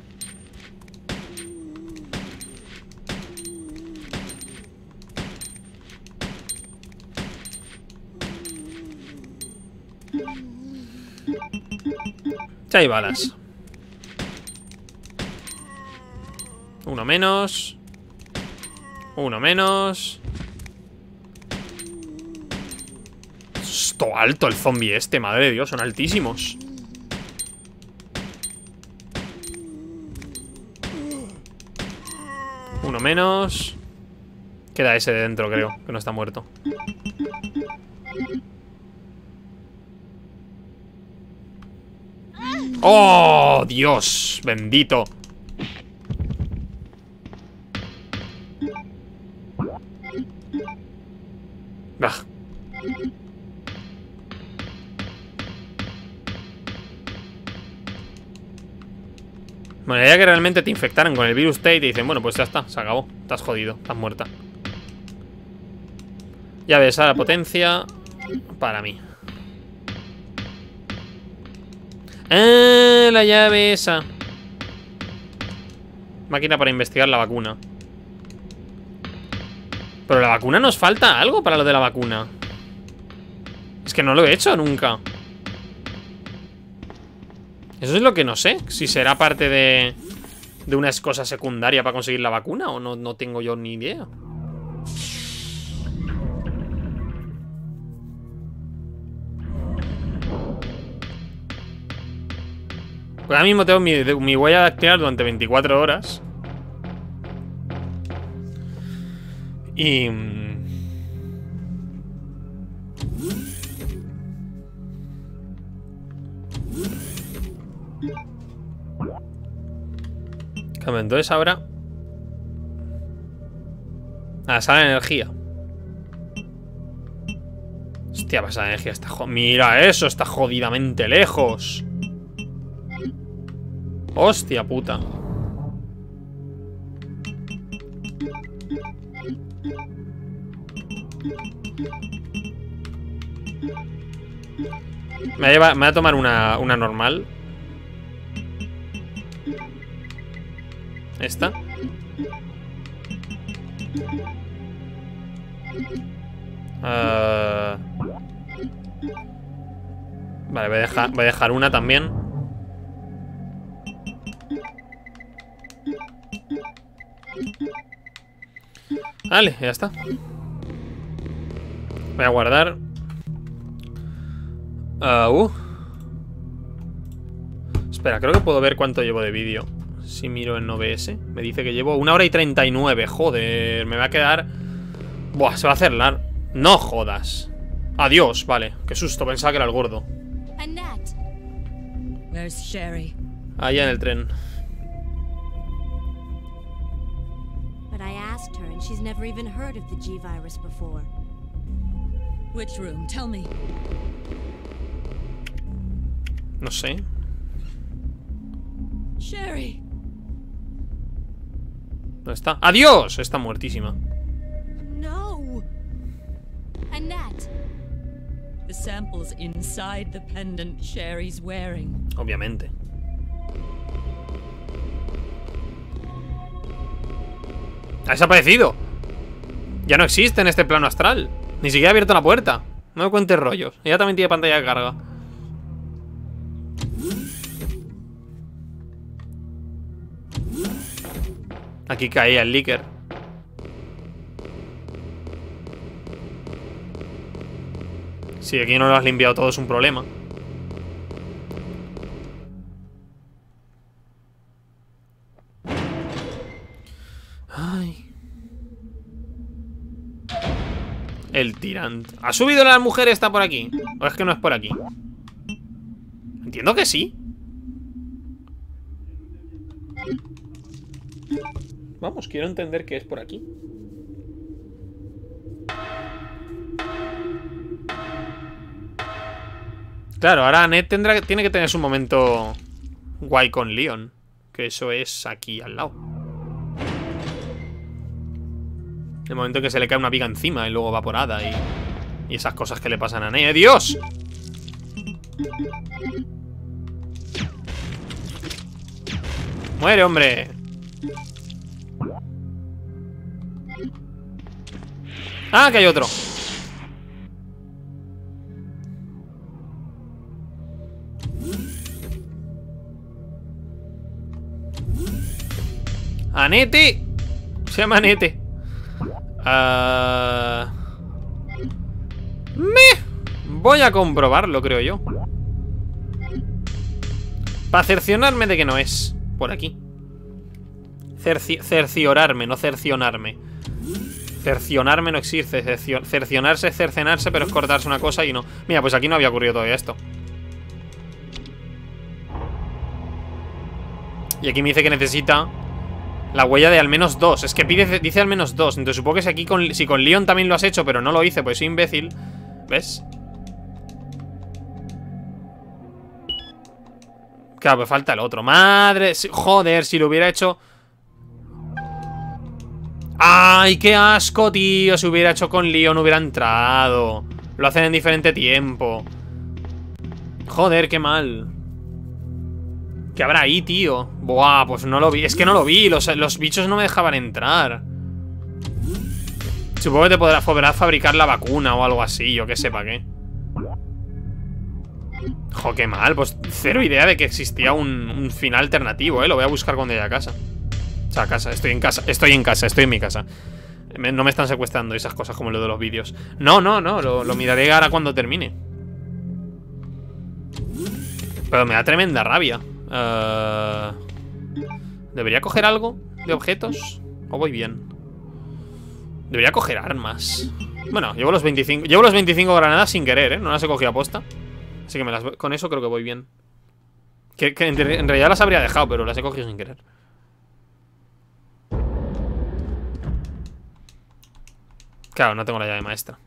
Ya hay balas. Uno menos. Uno menos. Esto alto el zombie este, madre de Dios, son altísimos. Uno menos. Queda ese de dentro, creo, que no está muerto. ¡Oh, Dios! ¡Bendito! Bah. Bueno, ya que realmente te infectaran con el virus T y te dicen, bueno, pues ya está, se acabó. Estás jodido, estás muerta. Ya ves, a la potencia para mí. La llave esa. Máquina para investigar la vacuna. Pero la vacuna, nos falta algo para lo de la vacuna. Es que no lo he hecho nunca. Eso es lo que no sé. Si será parte de una cosa secundaria para conseguir la vacuna o no, no tengo yo ni idea. Ahora mismo tengo mi huella dactilar durante 24 horas. Y... entonces ahora... Ah, sale energía. Hostia, esa energía está... Mira eso, está jodidamente lejos. Hostia puta. Me voy a tomar una normal. Esta. Vale, voy a dejar una también. Vale, ya está. Voy a guardar. Espera, creo que puedo ver cuánto llevo de vídeo. Si miro en OBS, me dice que llevo 1 hora y 39. Joder, me va a quedar... Buah, se va a hacer largo. No jodas. Adiós, vale. Qué susto, pensaba que era el gordo. Annette. Where's Sherry? Allá en el tren. She's never even heard of the G-Virus before. Which room? Tell me. No sé. Sherry. ¿Dónde está? ¡Adiós! Está muertísima. No. Annette. The samples inside the pendant Sherry's wearing. Obviamente. Ha desaparecido. Ya no existe en este plano astral. Ni siquiera ha abierto la puerta. No me cuentes rollos. Ella también tiene pantalla de carga. Aquí caía el Licker. Si aquí no lo has limpiado todo es un problema. Ay. El tirante. ¿Ha subido la mujer esta por aquí? ¿O es que no es por aquí? Entiendo que sí. Vamos, quiero entender que es por aquí. Claro, ahora Annette tiene que tener su momento guay con Leon. Que eso es aquí al lado. El momento en que se le cae una viga encima y luego va por Ada y esas cosas que le pasan a Annette. ¡Dios! ¡Muere, hombre! Ah, que hay otro. Annette. Se llama Annette. Voy a comprobarlo, creo yo. Para cercionarme de que no es por aquí. Cerciorarme, no cercionarme. Cercionarme no existe. Cercionarse es cercenarse, pero es cortarse una cosa y no. Mira, pues aquí no había ocurrido todavía esto. Y aquí me dice que necesita la huella de al menos dos. Es que dice al menos dos. Entonces supongo que si con Leon también lo has hecho, pero no lo hice, pues soy imbécil. ¿Ves? Claro, pues falta el otro. Madre... Joder, si lo hubiera hecho... ¡Ay, qué asco, tío! Si hubiera hecho con Leon, hubiera entrado. Lo hacen en diferente tiempo. Joder, qué mal. ¿Qué habrá ahí, tío? Buah, pues no lo vi. Es que no lo vi. Los bichos no me dejaban entrar. Supongo que te podrás fabricar la vacuna o algo así. Yo que sé, ¿para qué? Jo, qué mal. Pues cero idea de que existía un final alternativo, ¿eh? Lo voy a buscar cuando llegue a casa. O sea, casa, estoy en mi casa. No me están secuestrando esas cosas como lo de los vídeos. No, lo miraré ahora cuando termine. Pero me da tremenda rabia. ¿Debería coger algo de objetos? ¿O voy bien? Debería coger armas. Bueno, llevo los 25 granadas sin querer, ¿eh? No las he cogido a posta. Así que con eso creo que voy bien. Que en realidad las habría dejado, pero las he cogido sin querer. Claro, no tengo la llave maestra.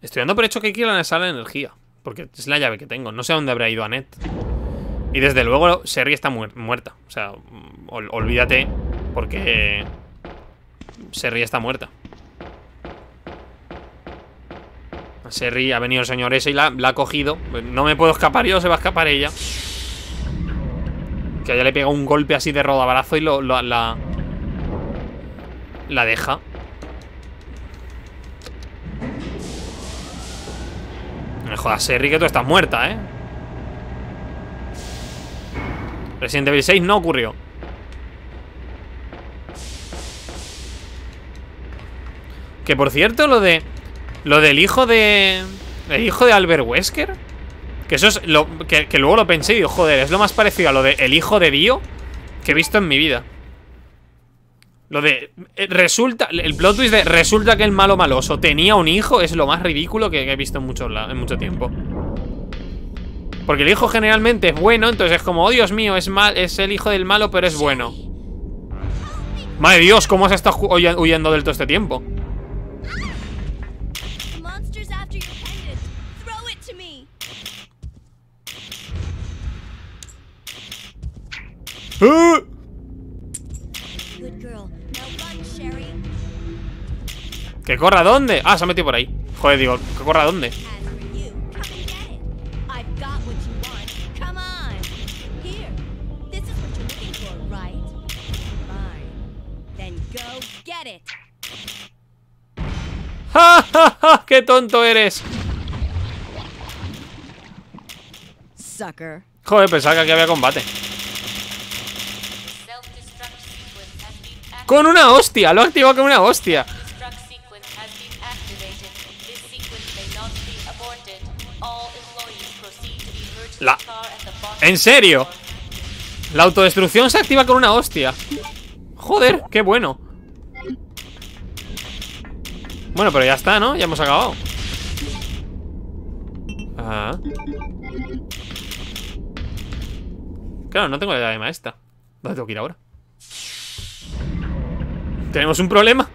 Estoy dando por hecho que hay que ir a la sala de energía, porque es la llave que tengo. No sé a dónde habrá ido Annette. Y desde luego Sherry está muerta. O sea, olvídate, porque Sherry está muerta. Sherry, ha venido el señor ese y la ha cogido. No me puedo escapar yo, se va a escapar ella. Que ella le pega un golpe así de rodabarazo y la deja. Me jodas, Sherry, que tú estás muerta, ¿eh? Resident Evil 6 no ocurrió. Que por cierto, lo del hijo de... El hijo de Albert Wesker. Que eso es lo... Que luego lo pensé y digo, joder, es lo más parecido a lo de el hijo de Dio que he visto en mi vida. Lo de... Resulta... El plot twist de... Resulta que el malo maloso tenía un hijo. Es lo más ridículo que he visto en mucho tiempo. Porque el hijo generalmente es bueno. Entonces es como, oh Dios mío, es el hijo del malo, pero es bueno. Madre Dios, ¿cómo has estado huyendo del todo este tiempo? ¿Que corra a dónde? Ah, se ha metido por ahí. Joder, digo, ¿que corra a dónde? ¡Ja, ja, ja! ¡Qué tonto eres! Joder, pensaba que aquí había combate. ¡Con una hostia! Lo ha activado con una hostia. La... ¿En serio? La autodestrucción se activa con una hostia. Joder, qué bueno. Bueno, pero ya está, ¿no? Ya hemos acabado. Ah. Claro, no tengo la llave maestra. ¿Dónde tengo que ir ahora? ¿Tenemos un problema?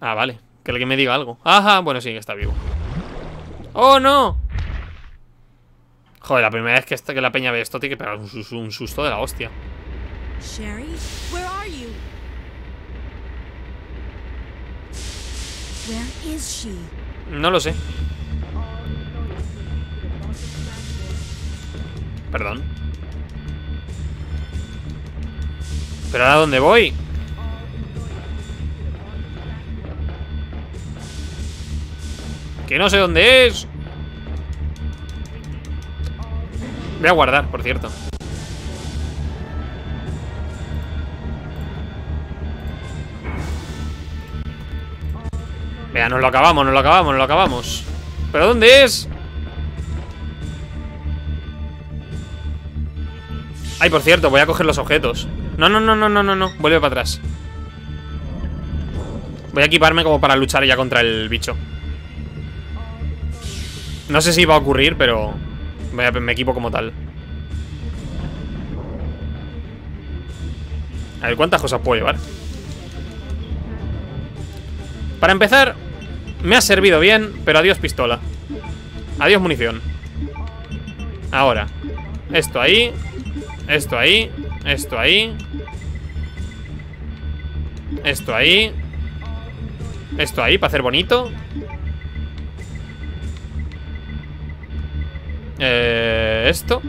Ah, vale. Que alguien me diga algo. Ajá, bueno, sí, que está vivo. ¡Oh, no! Joder, la primera vez que la peña ve esto tiene que pegar un susto de la hostia. Sherry, where are you? Where is she? No lo sé. Perdón. ¿Pero ahora dónde voy? Que no sé dónde es. Voy a guardar, por cierto. Vea, nos lo acabamos, nos lo acabamos, nos lo acabamos. ¿Pero dónde es? Ay, por cierto, voy a coger los objetos. No, no, no, no, no, no, no. Vuelve para atrás. Voy a equiparme como para luchar ya contra el bicho. No sé si va a ocurrir, pero me equipo como tal. A ver, ¿cuántas cosas puedo llevar? Para empezar, me ha servido bien, pero adiós pistola. Adiós munición. Ahora, esto ahí, esto ahí, esto ahí, esto ahí, esto ahí, para hacer bonito. Esto.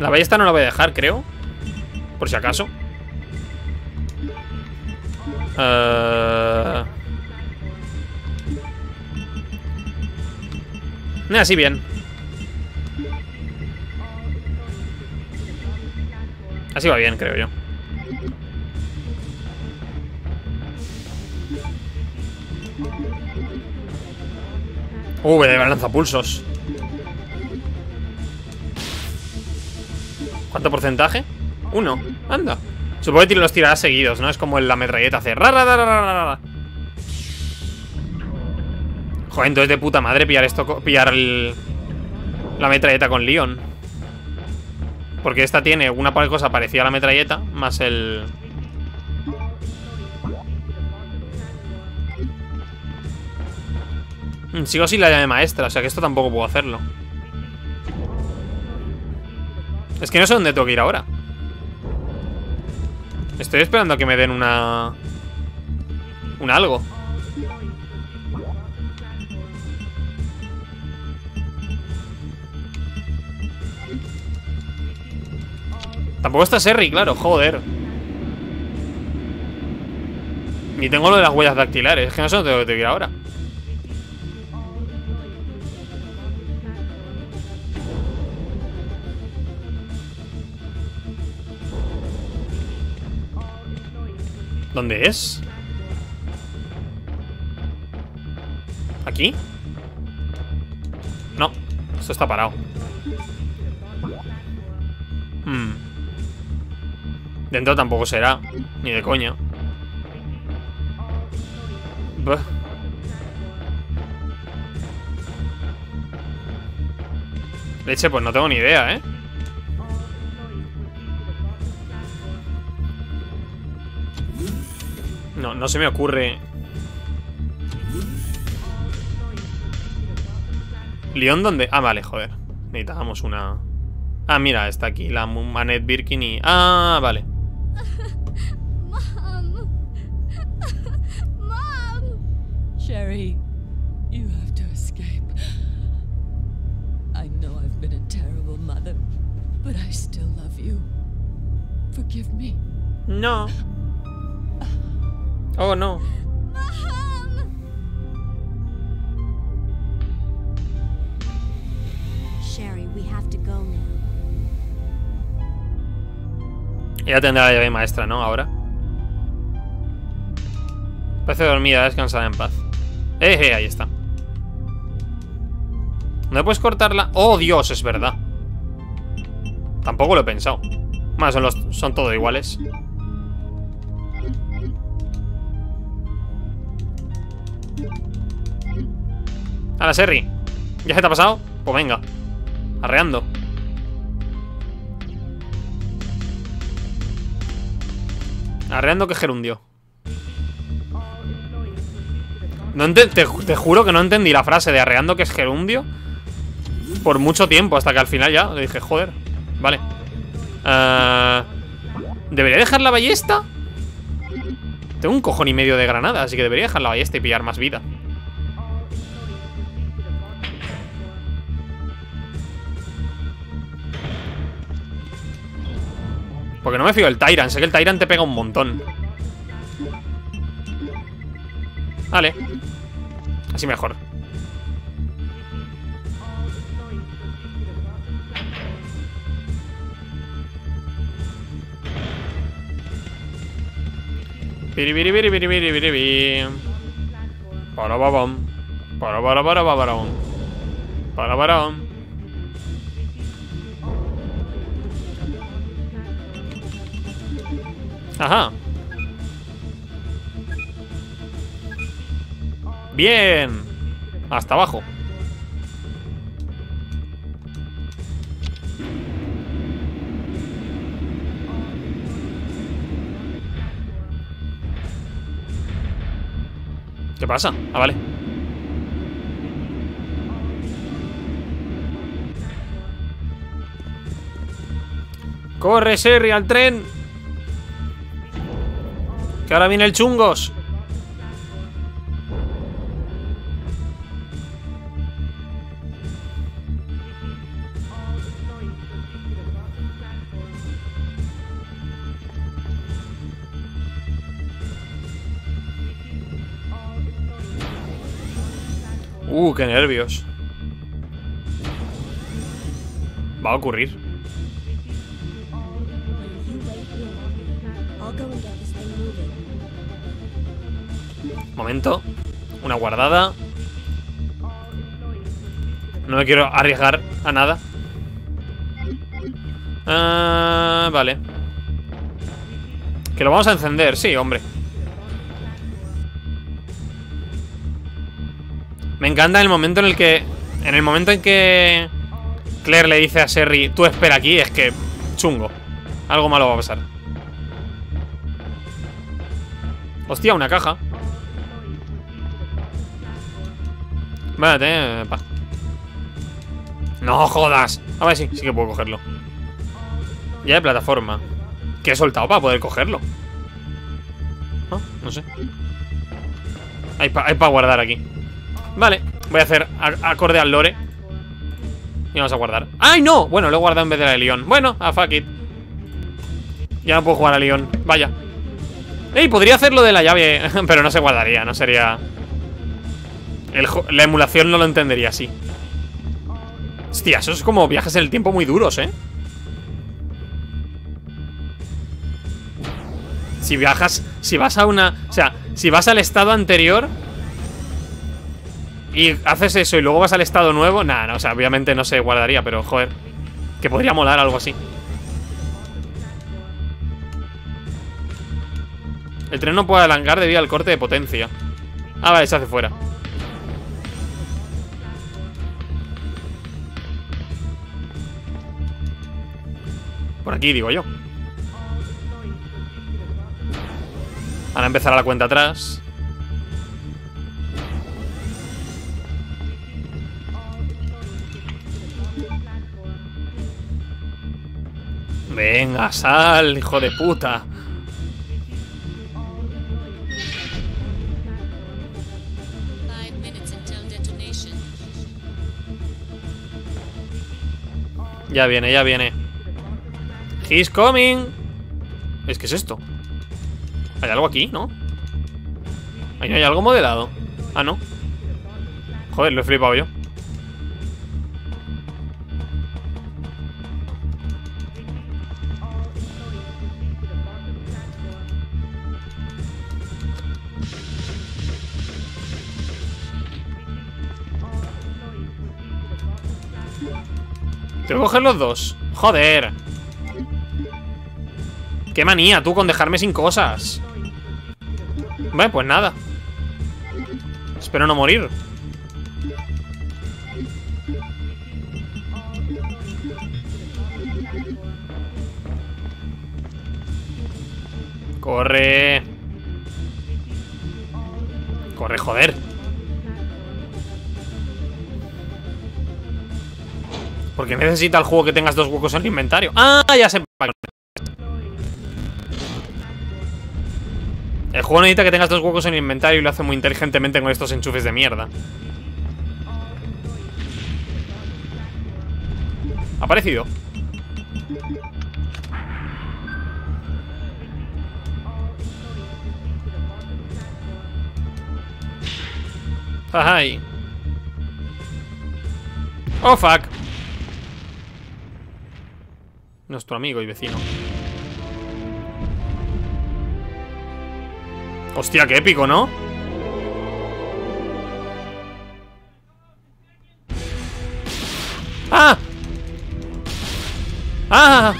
La ballesta no la voy a dejar, creo. Por si acaso. Así bien. Así va bien, creo yo. Voy a llevar lanzapulsos. ¿Cuánto porcentaje? 1. Anda. Supongo que los tirarás seguidos, ¿no? Es como la metralleta hace. Joder, entonces de puta madre pillar esto. Pillar la metralleta con Leon. Porque esta tiene una cosa parecida a la metralleta. Más el... Sigo sin la llave maestra. O sea que esto tampoco puedo hacerlo. Es que no sé dónde tengo que ir ahora. Estoy esperando a que me den una... un algo. Tampoco está Sherry, claro, joder. Ni tengo lo de las huellas dactilares. Es que no sé dónde tengo que ir ahora. ¿Dónde es? ¿Aquí? No, esto está parado. Dentro tampoco será, ni de coña. Buah. Leche, pues no tengo ni idea, ¿eh? No, no se me ocurre. ¿León dónde? Ah, vale, joder. Necesitábamos una... Ah, mira, está aquí la Annette Birkin y... Ah, vale. Sherry, you have to escape. I know I've been a terrible mother, but I still love you. Forgive me. No. Oh, no. Ya tendrá la llave maestra, ¿no? Ahora. Parece dormida, descansada en paz. Ahí está. ¿No puedes cortarla? ¡Oh, Dios! Es verdad. Tampoco lo he pensado. Más son todos iguales. ¡Hala, Sherry! ¿Ya se te ha pasado? Pues venga. Arreando. Arreando que gerundio. No te juro que no entendí la frase de arreando que es gerundio por mucho tiempo, hasta que al final ya le dije, joder, vale. ¿Debería dejar la ballesta? Tengo un cojón y medio de granada, así que debería dejar la ballesta y pillar más vida. Porque no me fío del Tyrant, sé que el Tyrant te pega un montón. Vale. Así mejor. Para ajá. Bien. Hasta abajo. ¿Qué pasa? Ah, vale. Corre, Sherry, al tren. Que ahora viene el chungos. Qué nervios. Va a ocurrir. Momento. Una guardada. No me quiero arriesgar a nada. Vale. Que lo vamos a encender, sí, hombre. Me encanta el momento en el que... En el momento en que Claire le dice a Sherry, tú espera aquí, es que... Chungo. Algo malo va a pasar. Hostia, una caja. Várate, pa. No jodas. A ver, sí, sí que puedo cogerlo. Ya de plataforma. Que he soltado para poder cogerlo. Ah, no sé. Hay para guardar aquí. Vale, voy a hacer acorde al lore. Y vamos a guardar. ¡Ay, no! Bueno, lo he guardado en vez de la de Leon. Bueno, a fuck it. Ya no puedo jugar a Leon, vaya. ¡Ey! Podría hacer lo de la llave. Pero no se guardaría, no sería... La emulación no lo entendería así. Hostia, eso es como viajes en el tiempo muy duros, ¿eh? Si viajas... Si vas a una... O sea, si vas al estado anterior... Y haces eso y luego vas al estado nuevo. Nah, no, o sea, obviamente no se guardaría. Pero, joder, que podría molar algo así. El tren no puede alangar debido al corte de potencia. Ah, vale, se hace fuera. Por aquí, digo yo. Ahora empezará la cuenta atrás. Venga, sal, hijo de puta. Ya viene, ya viene. He's coming. ¿Es que es esto? Hay algo aquí, ¿no? ¿Ahí hay algo modelado? Ah, no. Joder, lo he flipado yo. Tengo que coger los dos. Joder. Qué manía tú con dejarme sin cosas. Vale, pues nada. Espero no morir. Corre. Corre, joder. Porque necesita el juego que tengas dos huecos en el inventario. ¡Ah! Ya sé. El juego necesita que tengas dos huecos en el inventario y lo hace muy inteligentemente con estos enchufes de mierda. Ha aparecido. ¡Ay! ¡Oh, fuck! Nuestro amigo y vecino. Hostia, qué épico, ¿no? ¡Ah! ¡Ah!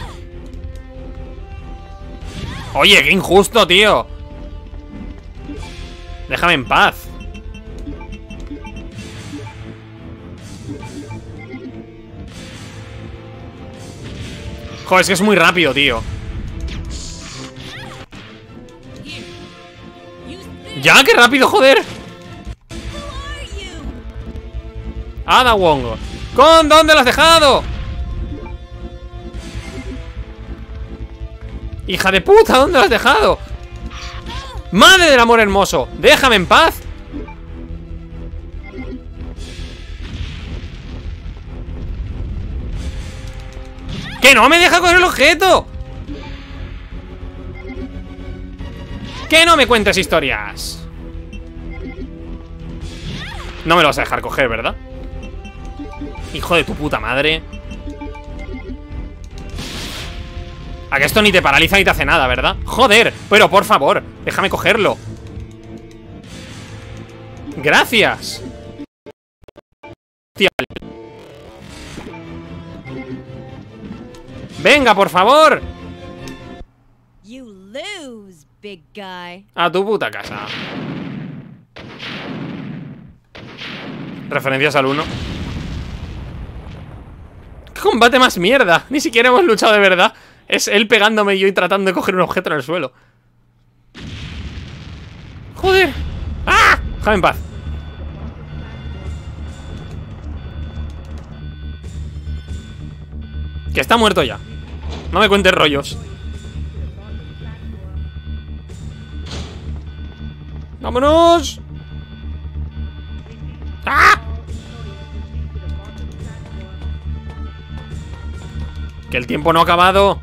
Oye, qué injusto, tío. Déjame en paz. Joder, es que es muy rápido, tío. ¡Ya! ¡Qué rápido, joder! Ada Wongo. ¿Con dónde lo has dejado? ¡Hija de puta! ¿Dónde lo has dejado? ¡Madre del amor hermoso! ¡Déjame en paz! ¡Que no me deja coger el objeto! ¡Que no me cuentes historias! No me lo vas a dejar coger, ¿verdad? Hijo de tu puta madre. A que esto ni te paraliza ni te hace nada, ¿verdad? ¡Joder! Pero por favor, déjame cogerlo. ¡Gracias! Hostia. ¡Venga, por favor! You lose, big guy. A tu puta casa. Referencias al 1. ¡Qué combate más mierda! Ni siquiera hemos luchado de verdad. Es él pegándome y yo tratando de coger un objeto en el suelo. ¡Joder! ¡Ah! Déjame en paz. Que está muerto ya. No me cuentes rollos. ¡Vámonos! ¡Ah! Que el tiempo no ha acabado.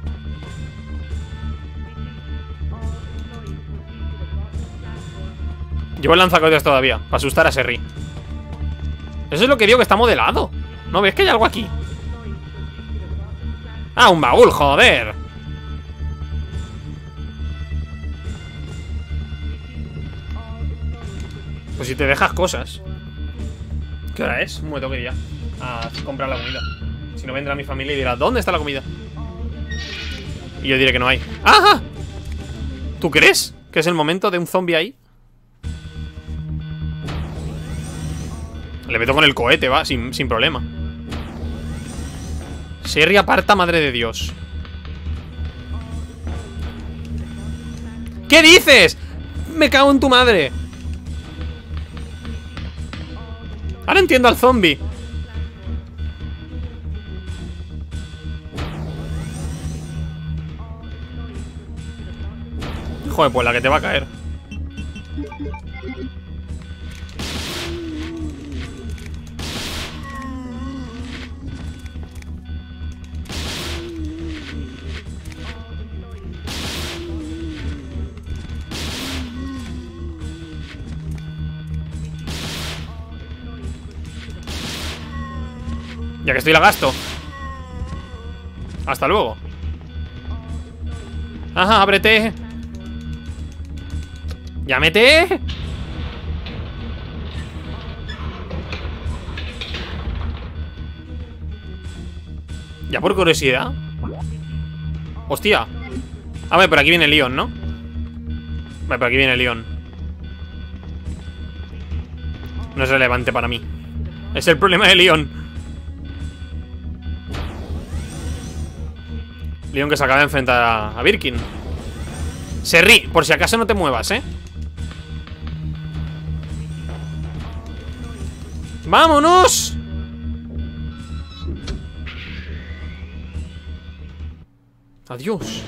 Llevo el lanzacohetes todavía, para asustar a Sherry. Eso es lo que digo, que está modelado. ¿No ves que hay algo aquí? ¡Ah, un baúl, joder! Pues si te dejas cosas. ¿Qué hora es? Me tengo que ir ya a comprar la comida. Si no, vendrá mi familia y dirá, ¿dónde está la comida? Y yo diré que no hay. ¡Ajá! ¿Tú crees que es el momento de un zombie ahí? Le meto con el cohete, va, sin problema. Sherry, aparta, madre de Dios. ¿Qué dices? Me cago en tu madre. Ahora entiendo al zombie. Joder, pues la que te va a caer. Ya que estoy la gasto. Hasta luego. Ajá, ábrete. ¡Llámete! Ya por curiosidad. Hostia. A ver, por aquí viene Leon, ¿no? A ver, por aquí viene Leon. No es relevante para mí. Es el problema de Leon. Leon que se acaba de enfrentar a Birkin. Sherry, por si acaso no te muevas, ¿eh? ¡Vámonos! Adiós.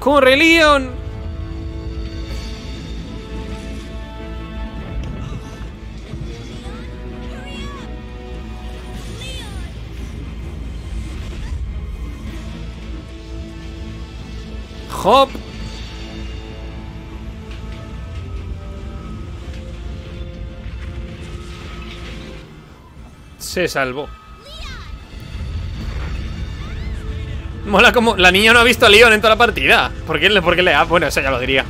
¡Corre, Leon! ¡Hop! Se salvó. Mola como la niña no ha visto a Leon en toda la partida. ¿Por qué le ha? Bueno, eso ya lo diría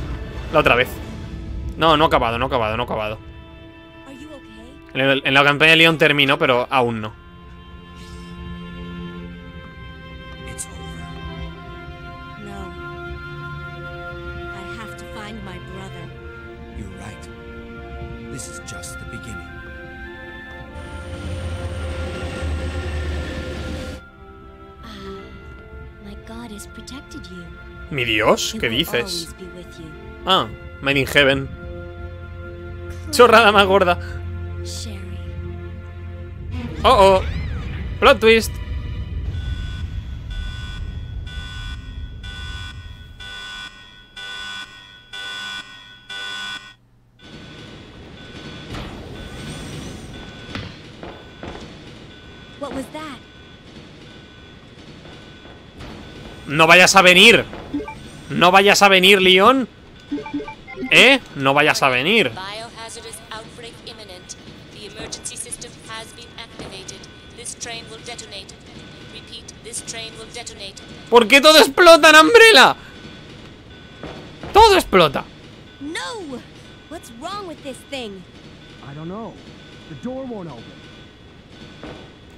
la otra vez. No, no ha acabado. En la campaña de Leon terminó, pero aún no. Mi Dios, ¿qué dices? Ah, Made in Heaven. Chorrada más gorda. Oh, oh. Plot twist. No vayas a venir. No vayas a venir, Leon. ¿Eh? No vayas a venir. ¿Por qué todo explota en Umbrella? Todo explota. No. What's wrong with this thing? I don't know. The door won't open.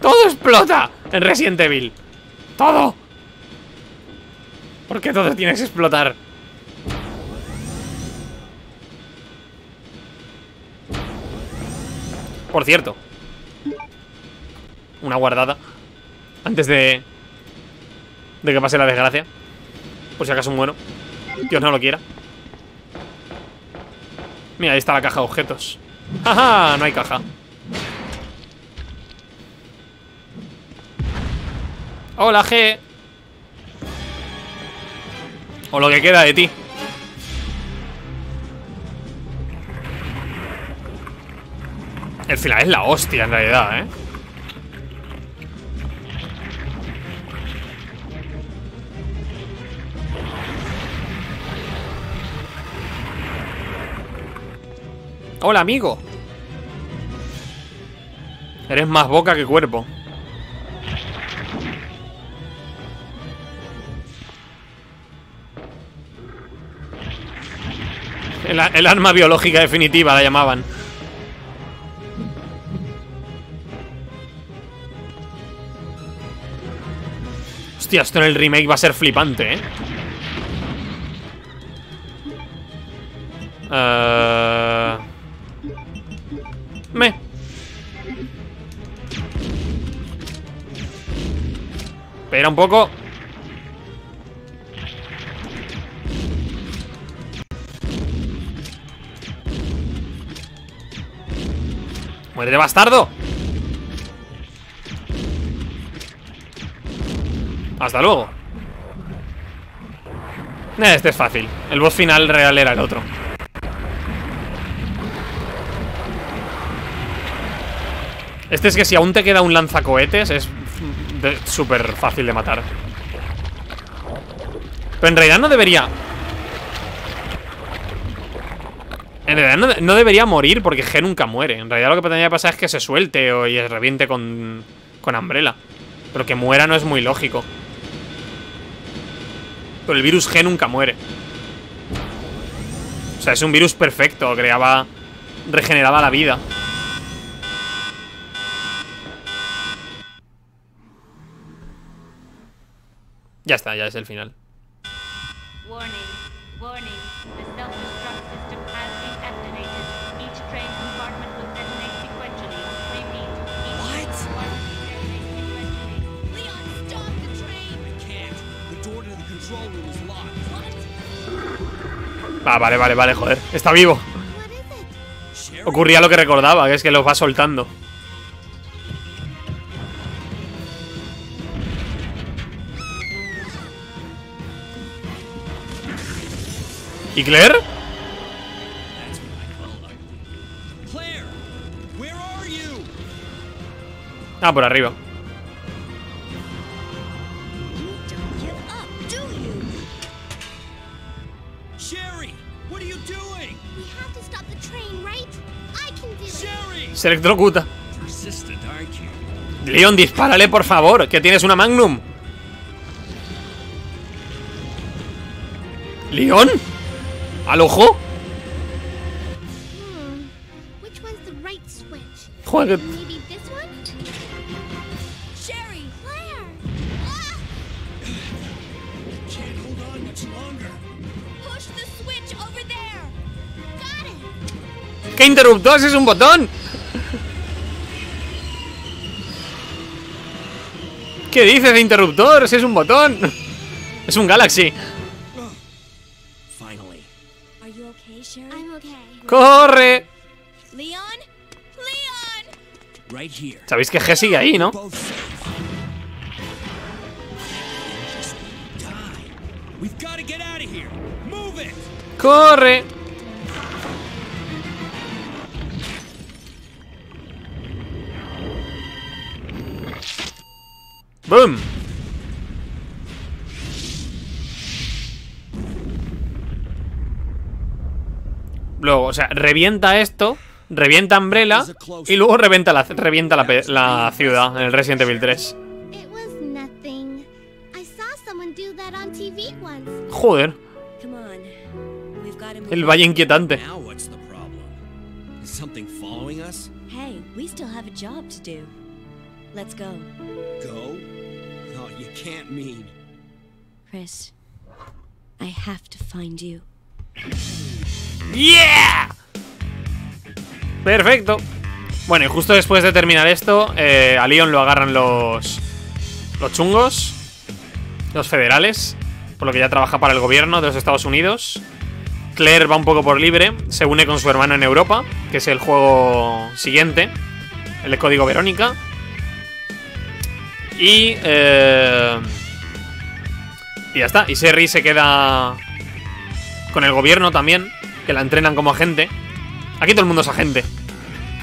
Todo explota en Resident Evil. Todo. ¿Por qué todo tiene que explotar? Por cierto, una guardada antes de que pase la desgracia. Por si acaso muero. Dios no lo quiera. Mira, ahí está la caja de objetos. ¡Ajá! No hay caja. ¡Hola, G! O lo que queda de ti. El final es la hostia en realidad, ¿eh? Hola, amigo. Eres más boca que cuerpo. El arma biológica definitiva la llamaban. Hostia, esto en el remake va a ser flipante, ¿eh? Espera un poco. ¡Muérdete, bastardo! Hasta luego. Este es fácil. El boss final real era el otro. Este es que si aún te queda un lanzacohetes es súper fácil de matar. Pero en realidad no debería... En realidad no debería morir porque G nunca muere. En realidad lo que tendría que pasar es que se suelte o y se reviente con con Umbrella. Pero que muera no es muy lógico. Pero el virus G nunca muere. O sea, es un virus perfecto. Creaba... regeneraba la vida. Ya está, ya es el final. Ah, vale, vale, vale, joder. Está vivo. Ocurría lo que recordaba, que es que los va soltando. ¿Y Claire? Ah, por arriba. Se electrocuta. Leon, dispárale, por favor, que tienes una Magnum. Leon, al ojo. Joder. ¿Qué interruptor? Es un botón. ¿Qué dices de interruptor? Si es un botón. Es un Galaxy. ¡Corre! Sabéis que G sigue ahí, ¿no? ¡Corre! ¡Boom! Luego, o sea, revienta esto, revienta Umbrella y luego revienta la ciudad en el Resident Evil 3. Joder. El valle inquietante. Let's go. Go? No, you can't mean. Chris, I have to find you. Yeah. Perfecto. Bueno, y justo después de terminar esto, a Leon lo agarran los chungos, los federales, por lo que ya trabaja para el gobierno de los Estados Unidos. Claire va un poco por libre, se une con su hermano en Europa, que es el juego siguiente, el de Código Verónica. Y ya está. Y Sherry se queda con el gobierno también, que la entrenan como agente. Aquí todo el mundo es agente.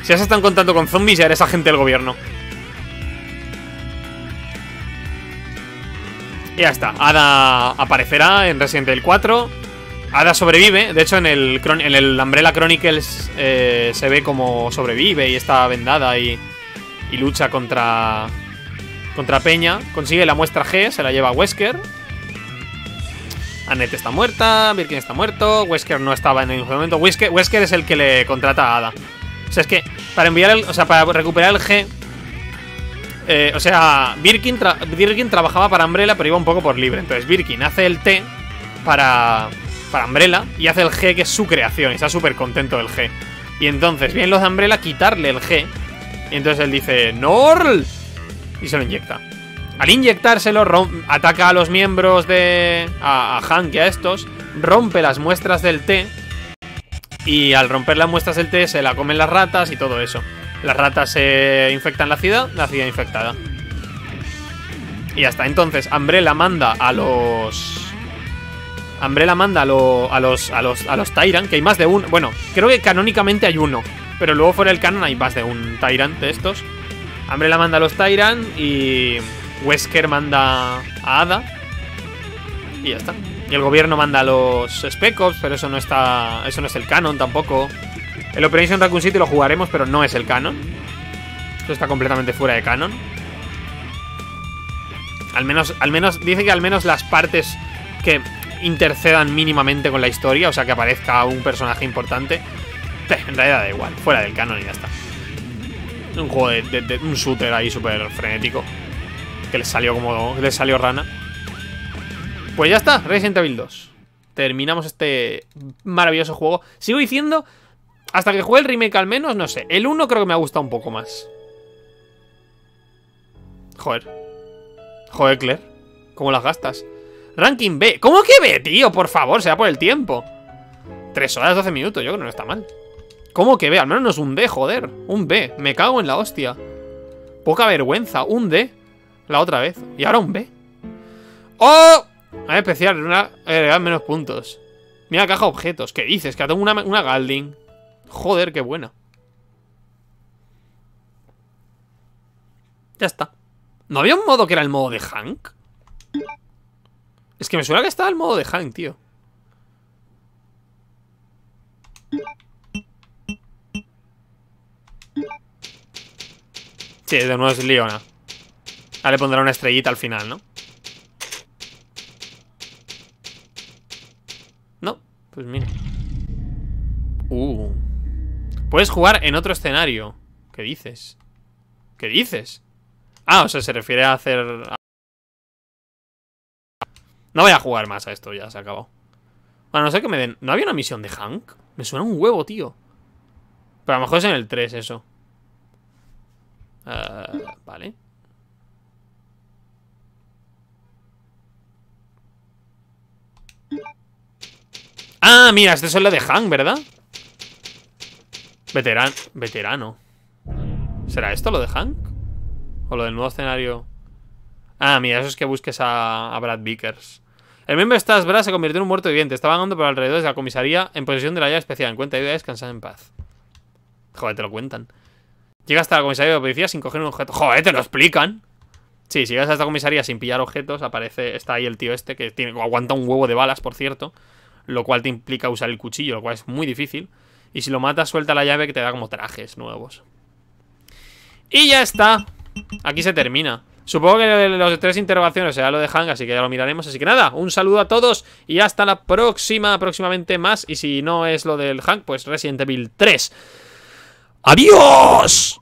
Si ya se están contando con zombies, ya eres agente del gobierno. Y ya está. Ada aparecerá en Resident Evil 4. Ada sobrevive. De hecho, en el Umbrella Chronicles se ve como sobrevive y está vendada y lucha contra Peña, consigue la muestra G, se la lleva a Wesker. Annette está muerta, Birkin está muerto, Wesker no estaba en ningún momento. Wesker es el que le contrata a Ada. O sea, es que para enviar para recuperar el G, o sea, Birkin trabajaba para Umbrella, pero iba un poco por libre. Entonces Birkin hace el T para Umbrella y hace el G, que es su creación, y está súper contento del G. Y entonces vienen los de Umbrella quitarle el G, y entonces él dice ¡Norl! Y se lo inyecta. Al inyectárselo, ataca a los miembros de... a Hank y a estos. Rompe las muestras del té. Y al romper las muestras del té se la comen las ratas y todo eso. Las ratas se infectan la ciudad infectada. Y ya está. Entonces, Umbrella manda a los... a los Tyrant, que hay más de uno. Bueno, creo que canónicamente hay uno. Pero luego fuera del canon hay más de un Tyrant de estos. Umbrella manda a los Tyrant y Wesker manda a Ada. Y ya está. Y el gobierno manda a los Spec Ops, pero eso no está. Eso no es el canon tampoco. El Operation Raccoon City lo jugaremos, pero no es el canon. Esto está completamente fuera de canon. Al menos dice que al menos las partes que intercedan mínimamente con la historia, o sea, que aparezca un personaje importante, en realidad da igual, fuera del canon y ya está. Un juego de un shooter ahí súper frenético, que les salió como les salió rana. Pues ya está, Resident Evil 2. Terminamos este maravilloso juego. Sigo diciendo, hasta que juegue el remake al menos, no sé. El 1 creo que me ha gustado un poco más. Joder, Claire, ¿cómo las gastas? Ranking B. ¿Cómo que B, tío? Por favor, será por el tiempo. 3 horas, 12 minutos, yo creo que no está mal. ¿Cómo que B? Al menos no es un D, joder. Un B, me cago en la hostia. Poca vergüenza, un D la otra vez, y ahora un B. ¡Oh! A especial, agregar menos puntos. Mira, caja objetos, ¿qué dices? Que tengo una Galding. Joder, qué buena. Ya está. ¿No había un modo que era el modo de Hank? Es que me suena que estaba el modo de Hank, tío. Sí, de nuevo es Leona. Ahora le pondrá una estrellita al final, ¿no? No, pues mira. Puedes jugar en otro escenario. ¿Qué dices? ¿Qué dices? Ah, o sea, se refiere a hacer... No voy a jugar más a esto, ya se acabó. Bueno, no sé que me den... ¿No había una misión de Hank? Me suena un huevo, tío. Pero a lo mejor es en el 3 eso. Vale. Ah, mira, este es el de Hank, ¿verdad? Veterano. ¿Será esto lo de Hank? ¿O lo del nuevo escenario? Ah, mira, eso es que busques a Brad Vickers. El miembro de STARS, Brad, se convirtió en un muerto viviente. Está vagando por alrededor de la comisaría en posesión de la llave especial. Encuentra ayuda y descansa en paz. Joder, te lo cuentan. Llega hasta la comisaría de la policía sin coger un objeto. Joder, te lo explican. Sí, si llegas a esta comisaría sin pillar objetos, aparece... Está ahí el tío este que tiene, aguanta un huevo de balas, por cierto. Lo cual te implica usar el cuchillo, lo cual es muy difícil. Y si lo matas, suelta la llave que te da como trajes nuevos. Y ya está. Aquí se termina. Supongo que los 3 interrogaciones será lo de Hank, así que ya lo miraremos. Así que nada, un saludo a todos y hasta la próxima, próximamente más. Y si no es lo del Hank, pues Resident Evil 3. ¡Adiós!